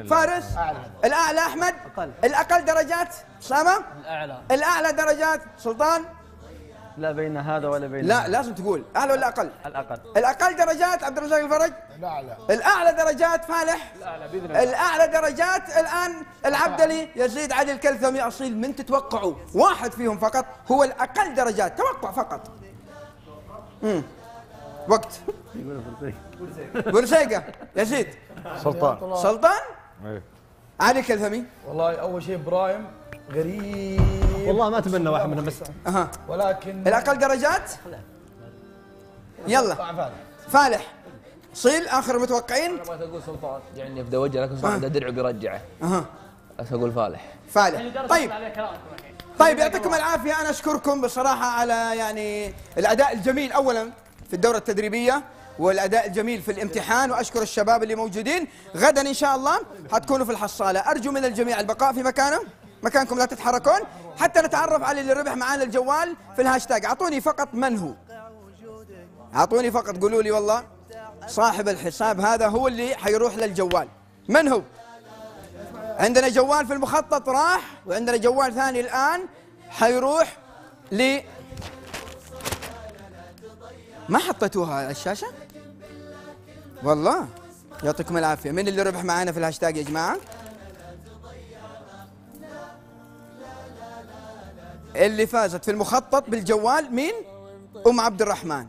فارس اعلى. الاعلى احمد. اقل. الاقل درجات. اسامه. الاعلى. الاعلى درجات. سلطان. لا بين هذا ولا بين. لا لازم تقول اعلى ولا اقل. الاقل. الاقل درجات عبد الرزاق الفرج. الاعلى. الاعلى درجات فالح. الاعلى باذن الله. الاعلى درجات الان العبدلي يزيد علي الكلثمي اصيل. من تتوقعوا واحد فيهم فقط هو الاقل درجات؟ توقع فقط. امم وقت. يقول برسيقه. برسيقه يزيد. سلطان. سلطان؟ ايه. علي الكلثمي. والله اول شيء ابراهيم غريب. والله ما اتمنى واحد منهم بس اها ولكن الاقل درجات. يلا فالح. فالح صيل اخر متوقعين. انا ما اقول سلطان يعني ابدا وجهه لكن سلطان درعه بيرجعه. اها بس اقول فالح. فالح. طيب طيب يعطيكم العافيه. انا اشكركم بصراحه على يعني الاداء الجميل اولا في الدوره التدريبيه والاداء الجميل في الامتحان، واشكر الشباب اللي موجودين. غدا ان شاء الله حتكونوا في الحصاله. ارجو من الجميع البقاء في مكانه مكانكم، لا تتحركون حتى نتعرف على اللي ربح معانا الجوال في الهاشتاج. اعطوني فقط من هو، اعطوني فقط قولوا لي والله صاحب الحساب هذا هو اللي حيروح للجوال. من هو؟ عندنا جوال في المخطط راح، وعندنا جوال ثاني الان حيروح ل ما حطيتوها على الشاشه والله. يعطيكم العافيه. من اللي ربح معانا في الهاشتاج يا جماعه؟ اللي فازت في المخطط بالجوال مين؟ ام عبد الرحمن.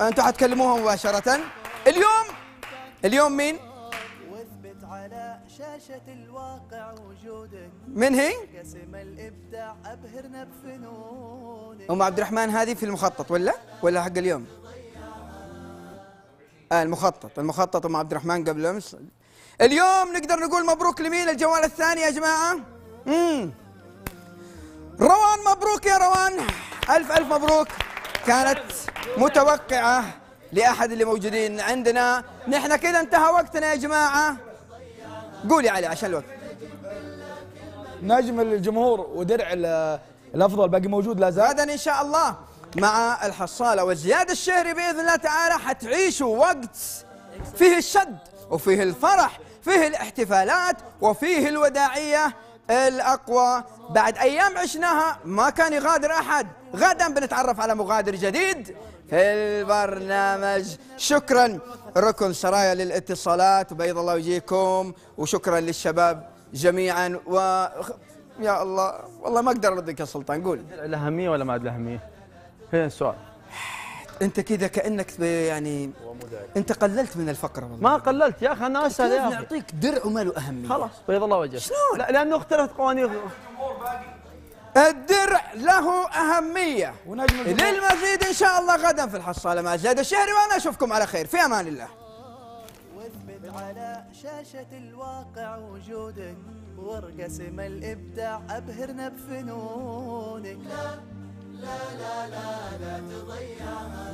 انتم حتكلموها مباشره. اليوم اليوم مين؟ من هي؟ ام عبد الرحمن هذه في المخطط ولا؟ ولا حق اليوم؟ آه المخطط المخطط ام عبد الرحمن قبل امس. اليوم نقدر نقول مبروك لمين الجوال الثاني يا جماعه؟ امم روان. مبروك يا روان، ألف ألف مبروك. كانت متوقعة لأحد اللي موجودين عندنا. نحن كذا انتهى وقتنا يا جماعة. قولي علي عشان الوقت. نجم الجمهور ودرع الأفضل باقي موجود لا زال. غدا إن شاء الله مع الحصالة وزياد الشهري بإذن الله تعالى حتعيشوا وقت فيه الشد وفيه الفرح، فيه الاحتفالات وفيه الوداعية الأقوى. بعد أيام عشناها ما كان يغادر أحد. غدا بنتعرف على مغادر جديد في البرنامج. شكرا ركن سرايا للاتصالات وبيض الله وجهكم، وشكرا للشباب جميعا. و يا الله والله ما أقدر أردك يا سلطان. قول الأهمية ولا ما عاد الأهمية؟ هي السؤال. انت كذا كانك يعني انت قللت من الفقره والله. ما قللت يا اخي انا اسال يا اخي نعطيك درع وما له اهميه خلاص بيض الله وجهك شلون؟ لا لانه اختلفت قوانين الدرع له اهميه ونجم للمزيد ان شاء الله غدا في الحصاله مع زياد الشهري وانا اشوفكم على خير في امان الله. واثبت على شاشه الواقع وجودك وارقى سما الابداع ابهرنا بفنونك لا لا لا لا, لا تضيعها